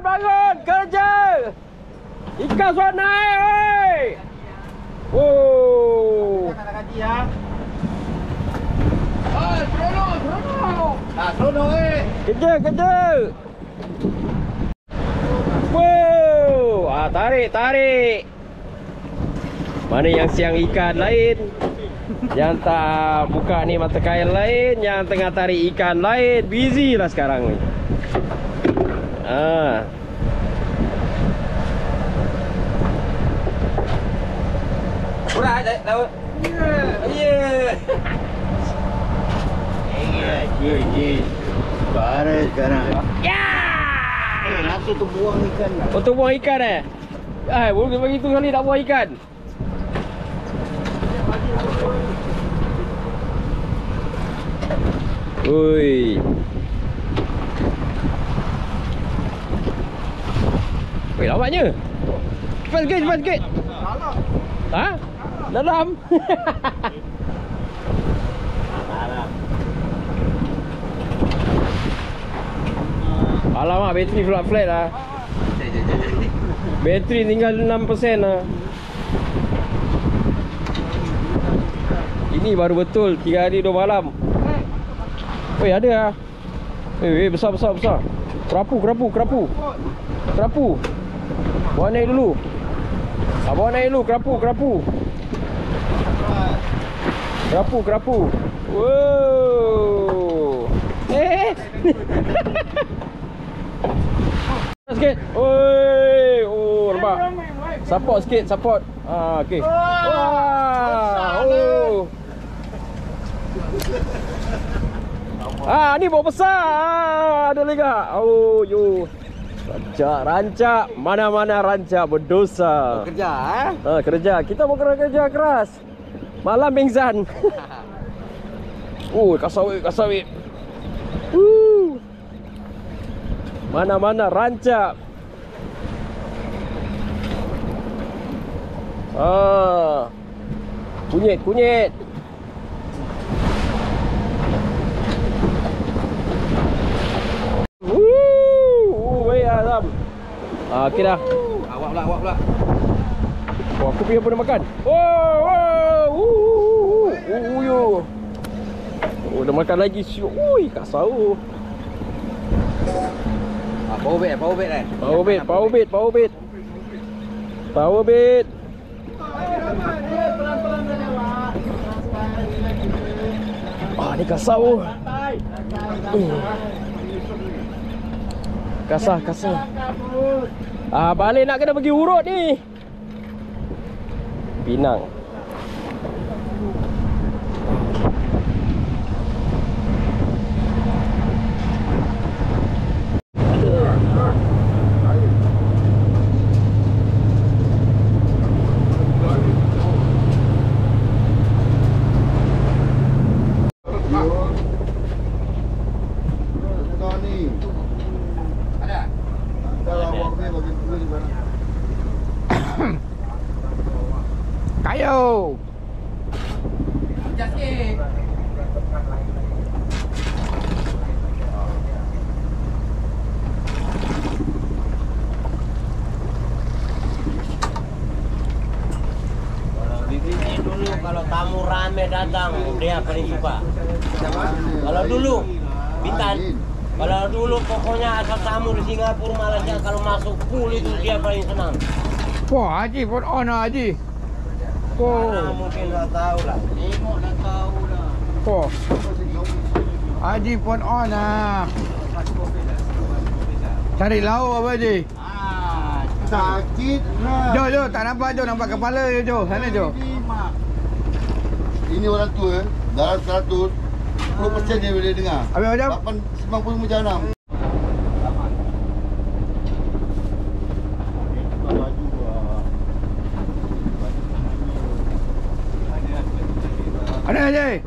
Bangun kerja. Ikan sudah naik oi. Oh. Nak gaji ya. Ah, seronok. Ah, seronok eh. Kerja. Tarik. Mana yang siang ikan lain, yang tak buka ni mata kail lain, yang tengah tarik ikan lain. Busy lah sekarang ni. Murah laut. Yeah. Baru sekarang. Langsung tu buang ikan. Oh, tu buang ikan eh? Hai, boleh bagi tu kali tak buang ikan. Oi. Wei, lawaknya. Cepat sikit. Dalam. Ha? Dalam. Alamak, bateri flat lah. Bateri tinggal 6% lah. Ini baru betul 3 hari 2 malam. Weh, ada lah. Weh, besar. Kerapu. Bawa naik dulu. Kerapu. Wow. Sikit. Oi. Support sikit. Ah, okey. Wah. Oh. Ah, ni bawa besar. Ada lega. Oh, yo. Rancak. Mana-mana rancak berdosa. Kerja eh? Kerja. Kita mau kerja keras. Malam pingsan. Oh, kasawit. Mana-mana rancak. Ah. Kunyit. Wei Azam. Ah, okey dah. Awak pula. Oh, aku punya pun makan. Oh, dah makan lagi. Ui, kat sahur. Power bait. Ni kasau. Kasar, kasar. Ah, balik nak kena pergi urut ni. Pinang. Kayo. Jasik. Dulu kalau tamu ramai datang dia paling suka. Kalau dulu Bintan. Kalau dulu pokoknya asal tamu di Singapura Malaysia kalau masuk pool itu dia paling senang. Wah, Haji pun on Haji. Oh. Mana mungkin tak tahu lah. Tengok dah tahu lah. Oh. Haji pun on lah. Cari lauk apa Haji? Ah, sakit lah. Jo, Jo, tak nampak Jo, nampak kepala je Jo. Sana Jo. Ini orang tua, dalam 100. 10% dia boleh dengar. Habis macam? 90 macam 6. Ada je? Ada.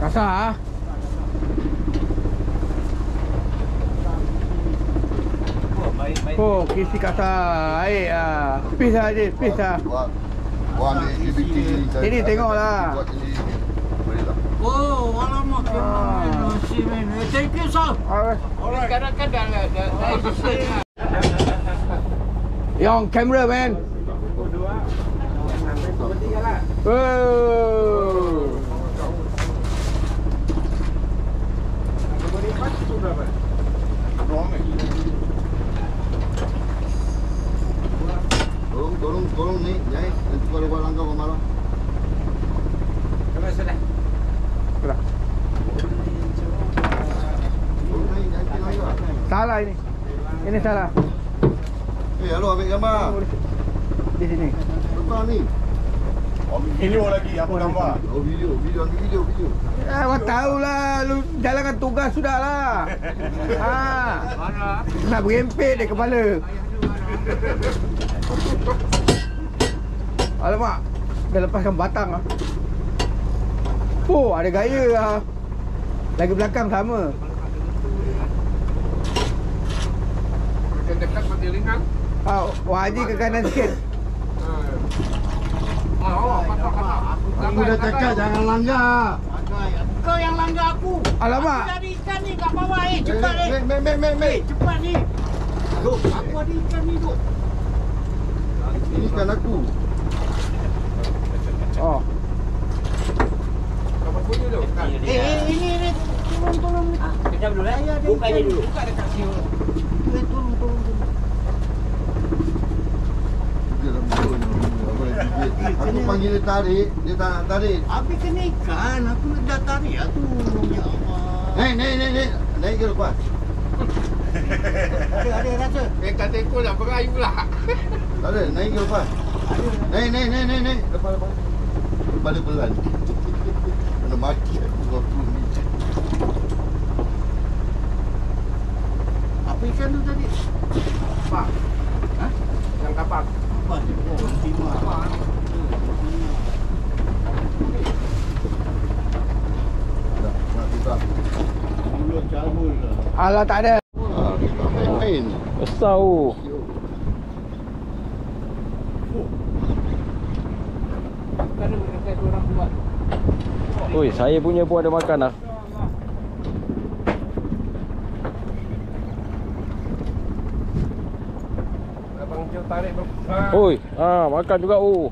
Kasar lah. Oh, kisi kasar. Baik lah. Peace lah Haji, peace lah. Ini tengoklah. Oh, alamak. Thank you, sir. Alright. Kadang-kadang dah. Yang kamera, man. Oh. Tolong ni, jai. Nanti kalau gua langkah gua malam. Kemana sudah? Sudah. Salah ini. Ini salah. Eh, halo, ambil gambar. Di sini. Gambar ni. Oh, video lagi apa gambar? Oh, video. Eh, gua tahulah lu jalankan tugas sudahlah. Ha. Nak berempit dia kepala. Alamak, dah lepaskan batang lah. Oh, ada gaya lah. Lagi belakang sama. Makin dekat makin ringan. Wah, Haji ke kanan sikit. Aku dah cakap jangan langgar. Kau yang langgar aku. Alamak. Aku dari ikan ni kat bawah. Eh, cepat ni. Cepat ni. Duk, aku ada ikan ni, Duk. Ini ikan aku. Oh. Dapat punya tu. Ini. Tolong. Kejap dulu lah. Buka je dulu. Buka dekat sini. Tolong. Aku panggil dia tarik. Dia tak nak tarik. Habis kena ikan. Aku dah tarik lah tu. Ya Allah. Naik. Naik ke lepas. Ada rasa. Dekat tekor dah berayu lah. Tak ada, naik ke lepas? Naik. Lepas. Kepala pelan. Kena maki aku 20 ni. Apa ikan tu tadi? Kapal. Ha? Yang kapal. Kapal tu. Oh, timah. Dah, nak kita. Mulut cabul lah. Alah, tak ada. Main. Besar tu. Oi, saya punya pun ada makan lah. Abang Jo tarik besar. Oi, makan juga oh.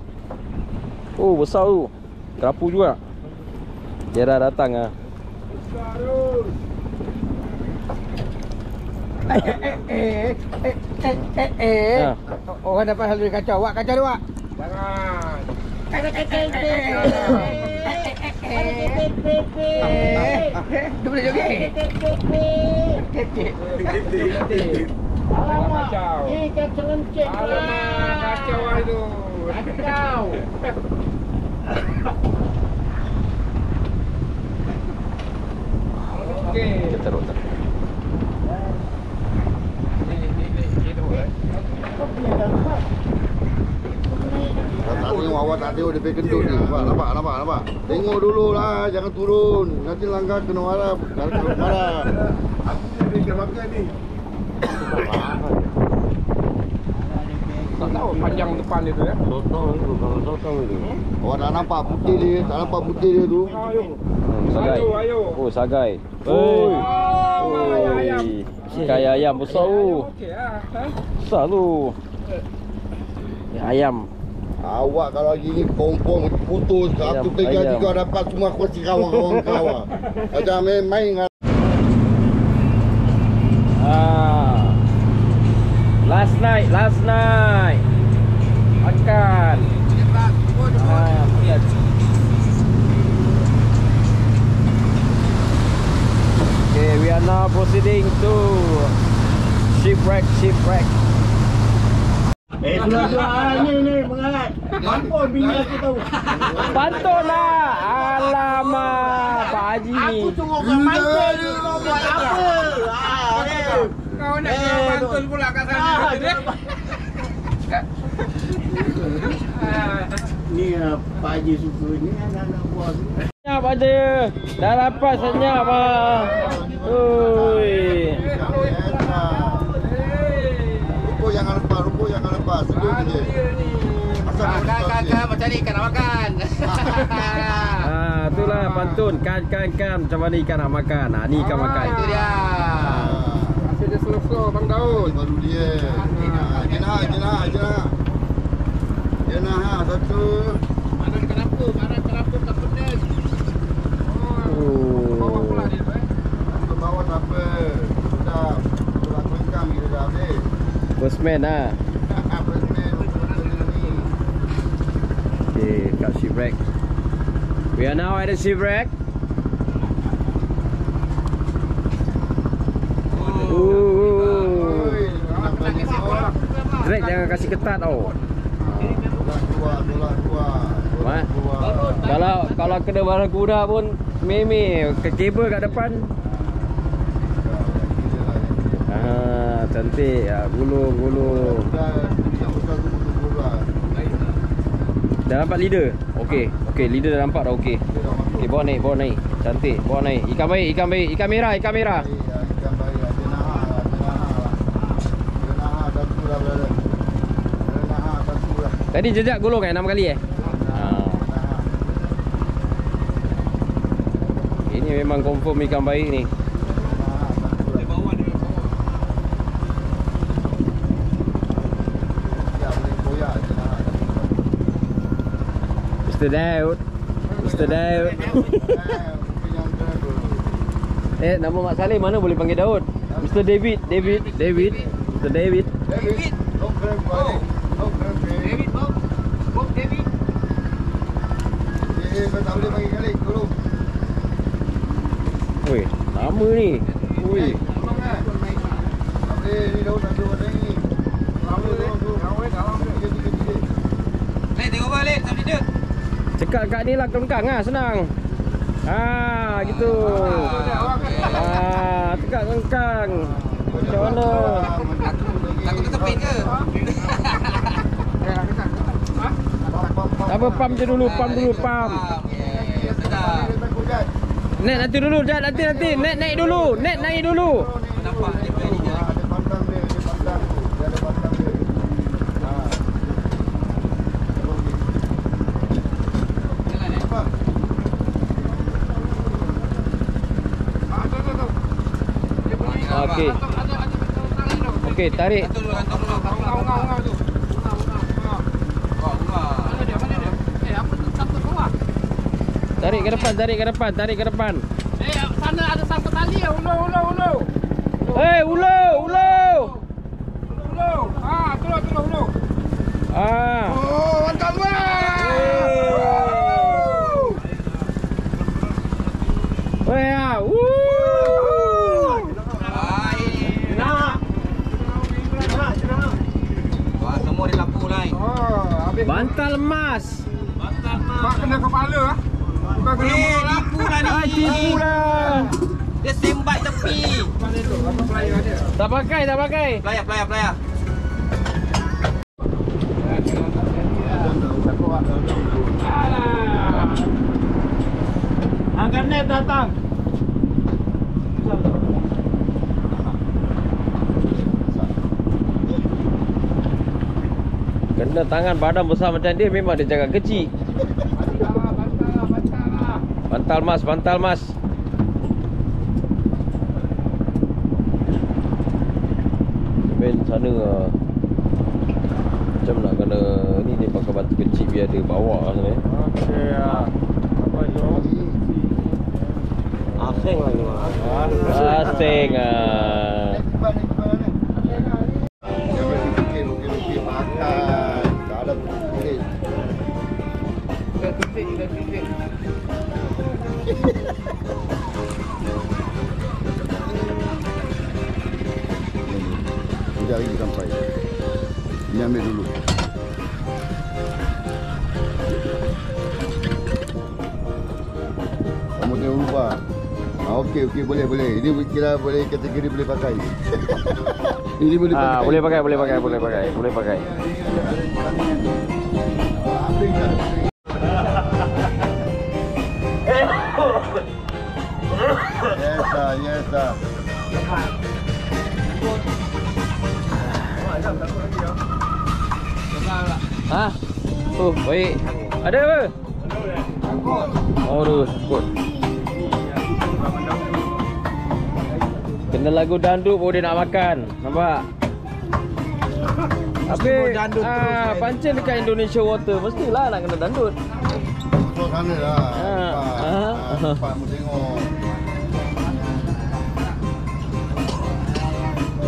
Oh, besar tu. Kerapu juga. Kira datang ah. Besar tu. Orang dapat hal kacau. Wak kacau dia, Wak. Jangan. Boleh joget. Alamak, ikan celencik. Alamak, kacau lah itu. Kacau. Okey. Kita rotan. Awak tadi udah bikin gendut nih, nampak. Tengok dulu lah, jangan turun. Nanti langgar kena marah, Aku jadi kerangka ni. Tak tahu panjang depan itu ya. Sotong itu. Awak tak nampak putih dia, tu. Sagai. Oh sagai. Oh. Kayak ayam besar tu. Besar tu. Ayam. Awak kalau gini kompong putus. Aku tega juga dapat semua kursi kawan-kawan. Ada main-main. Last night makan. Okay, we are now proceeding to shipwreck. Ini mengalat. Pantun bini kita. Pantun lah. Alamak, Pak Haji ni. Aku tunggu kau pantun ni mau buat apa? Kau nak kena pantun pula kat sana. Ni Pak Haji suka ni anak-anak buah. Senyap ada. Dah lepas senyap lah. Rumput yang lepas sejuk je. Makan macam ni ikan nak makan. Itulah pantun kan macam mana ikan nak makan. Ni ikan makan. Itu dia. Masih dia slow Bang Daud. Baru dia. Jenah. Jenah satu. Mana terapung, tak pedas. Oh. Bawa pula dia tu. Bawa apa? Sudah. Sudah kencang dia dah habis. Postman lah. Okay, kat shipwreck. We are now at a shipwreck. Drag jangan kasih ketat tau. Kalau kena barang kuda pun meme ke kabel kat depan. Cantik ya, gulung. Dah nampak leader. Okey, leader dah nampak dah okey. Okey, bawa naik. Cantik, bawa naik. Ikan baik, ikan merah. Ikan baik, jenaha. Tadi jejak gulung kan 6 kali eh? Ini memang confirm ikan baik ni. Mr. Daud. Nama Mak Saleh mana boleh panggil Daud? Mr. David. Mr. David. Bob David. Tak boleh panggil kali, tolong. Woi, lama ni. Woi. Ni Daud ada warna ni. Lama ni. Leh tengok balik sampai dia. Dekat kat ni lah kelengkang lah, senang. Gitu. Dekat kelengkang. Macam mana? Aku tu tepin ke? Pam je dulu, pam. Net nanti dulu. Net naik dulu. Nampak dia ni. Okey, tarik. Angau tu. Mana dia? Apa satu bawah? Tarik ke depan. Sana ada satu tali ya, ulo. Hey, ulo. Tolong ulo. Oh, mantap. Bantal emas. Bantal emas. Pak kena kepala ah. Bukan kena bola. Tipu lah. Dia sembat tepi. Tak pakai. Pelayar. Angkat net datang. Kena tangan badan besar macam dia, memang dia jangan kecil. Bantal mas. Main sana lah. Macam nak kena ni, dia pakai batu kecil biar dia bawa lah sana. Okey lah. Apa tu? Asing lah. Tidak lagi sampai. Ini ambil dulu. Kamu tengok lupa. Okey, boleh. Ini kira boleh kategori boleh pakai. Ini boleh pakai. Boleh pakai. Yes, sir. Hah? Oh, baik. Ada apa? Aduh, takut. Kena lagu danduk baru dia nak makan. Nampak? Habis pancing dekat Indonesia Water, mestilah nak kena dandut. Betul sana lah. Nampak mu tengok.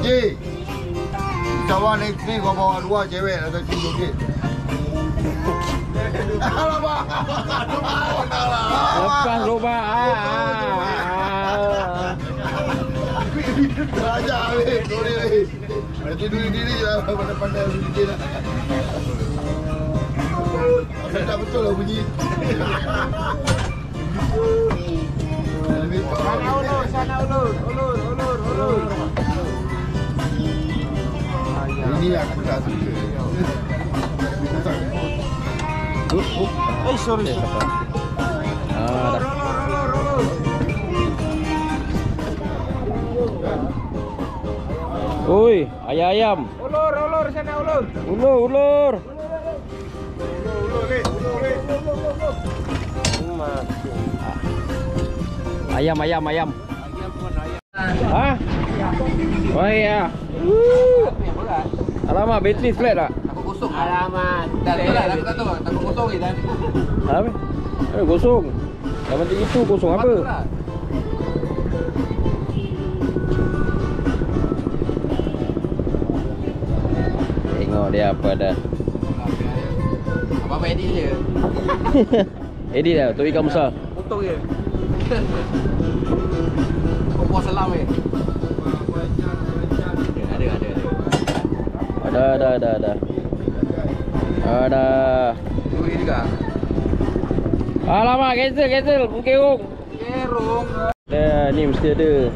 Ji, cawan ni kau bawa dua cewek atau tiga kit. Lepas lubang. Raja weh, sorry weh. Nanti diri je lah, pandai-pandai diri lah. Tak betul lah bunyi. Sana ulur. Ini aku tak suka. Sorry. Oi, ayam. Ulur sana ulur. Ulur. Ayam. Hah? Oh iya. Alamak, bateri flat tak? Takut gosong. Alamak. Takut gosong ni dah. Habis? Ada gosong. Yang penting itu gosong apa? Tengok dia apa dah. Apa-apa edit je. Edit dah, tu ikan besar. Potong je. Kau buat selam je. Ada. Duit juga. Alamak, cancel. Kerung. Dah, ni mesti ada.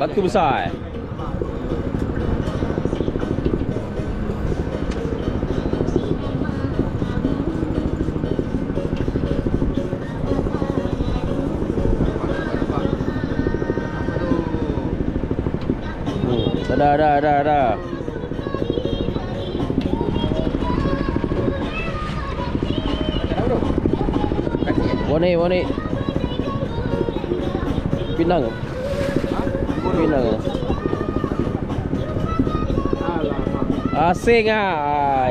Batu besar. ada. Warna. Pinang. Pinang. Asing ah.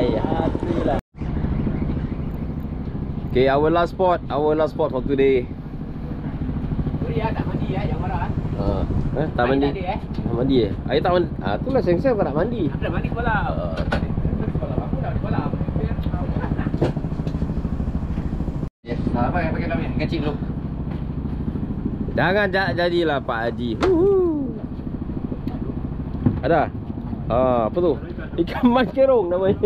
Okay, our last spot for today. Tak mandi. Air tak mandi. Ah, itulah sensor tak mandi. Tak mandi kepala. Apa yang pakai dalam ni? Kecil dulu. Jangan jadilah Pak Haji. Ada. Ah, apa tu? Ikan mengkerung namanya.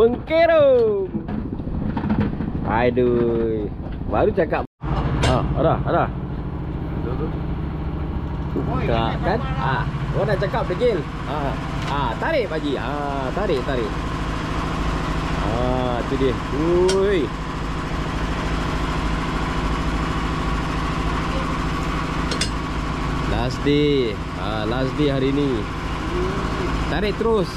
Mengkerung. Aduh. Baru cakap. Ah, ada. Buka kan? Ah, orang dah cakap degil. Tarik Pak Haji. Tarik. Itu dia. Ui. Last day hari ni. Tarik terus.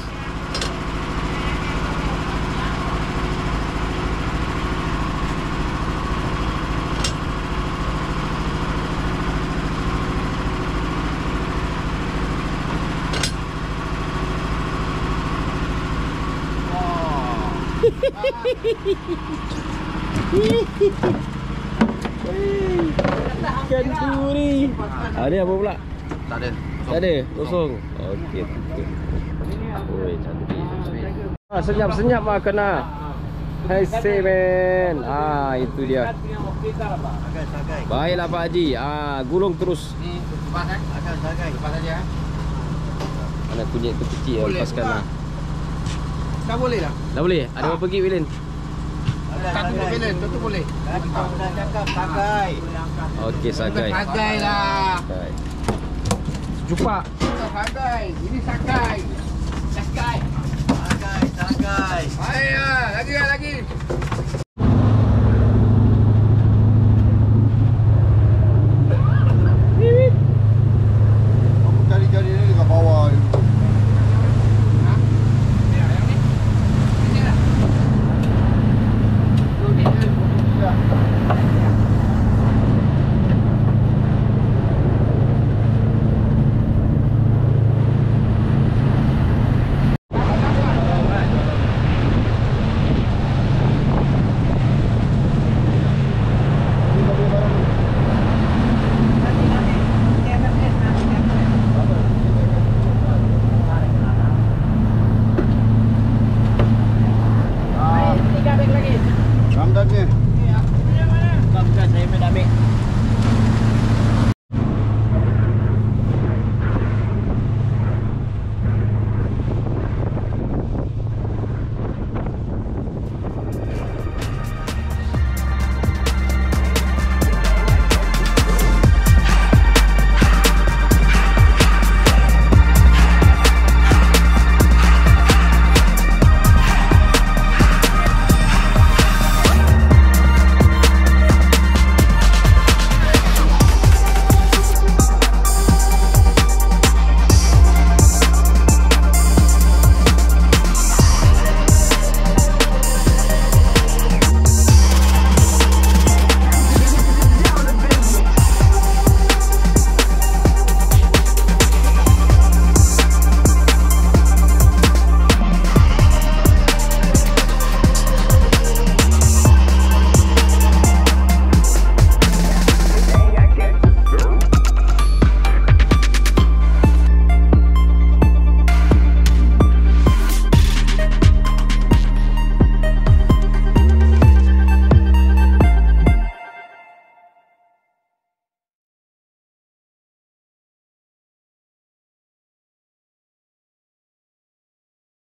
Ikan duri. Ada apa pula? Tak ada. Kosong. Okey. Oi, cantik. Senyap-senyap ah kena. Hai semen. Itu dia. Baiklah Pak Haji. Gulung terus. Ni lepas kan? Akan sagai. Lepas saja. Mana kunyit tu kecil lepaskanlah. Dah boleh dah? Dah boleh? Ada berapa gig Wilin? Satu Wilin, satu boleh. Kita dah cakap sagai. Okey, sagai. Sagai lah. Sejupak. Sagai, ini sagai.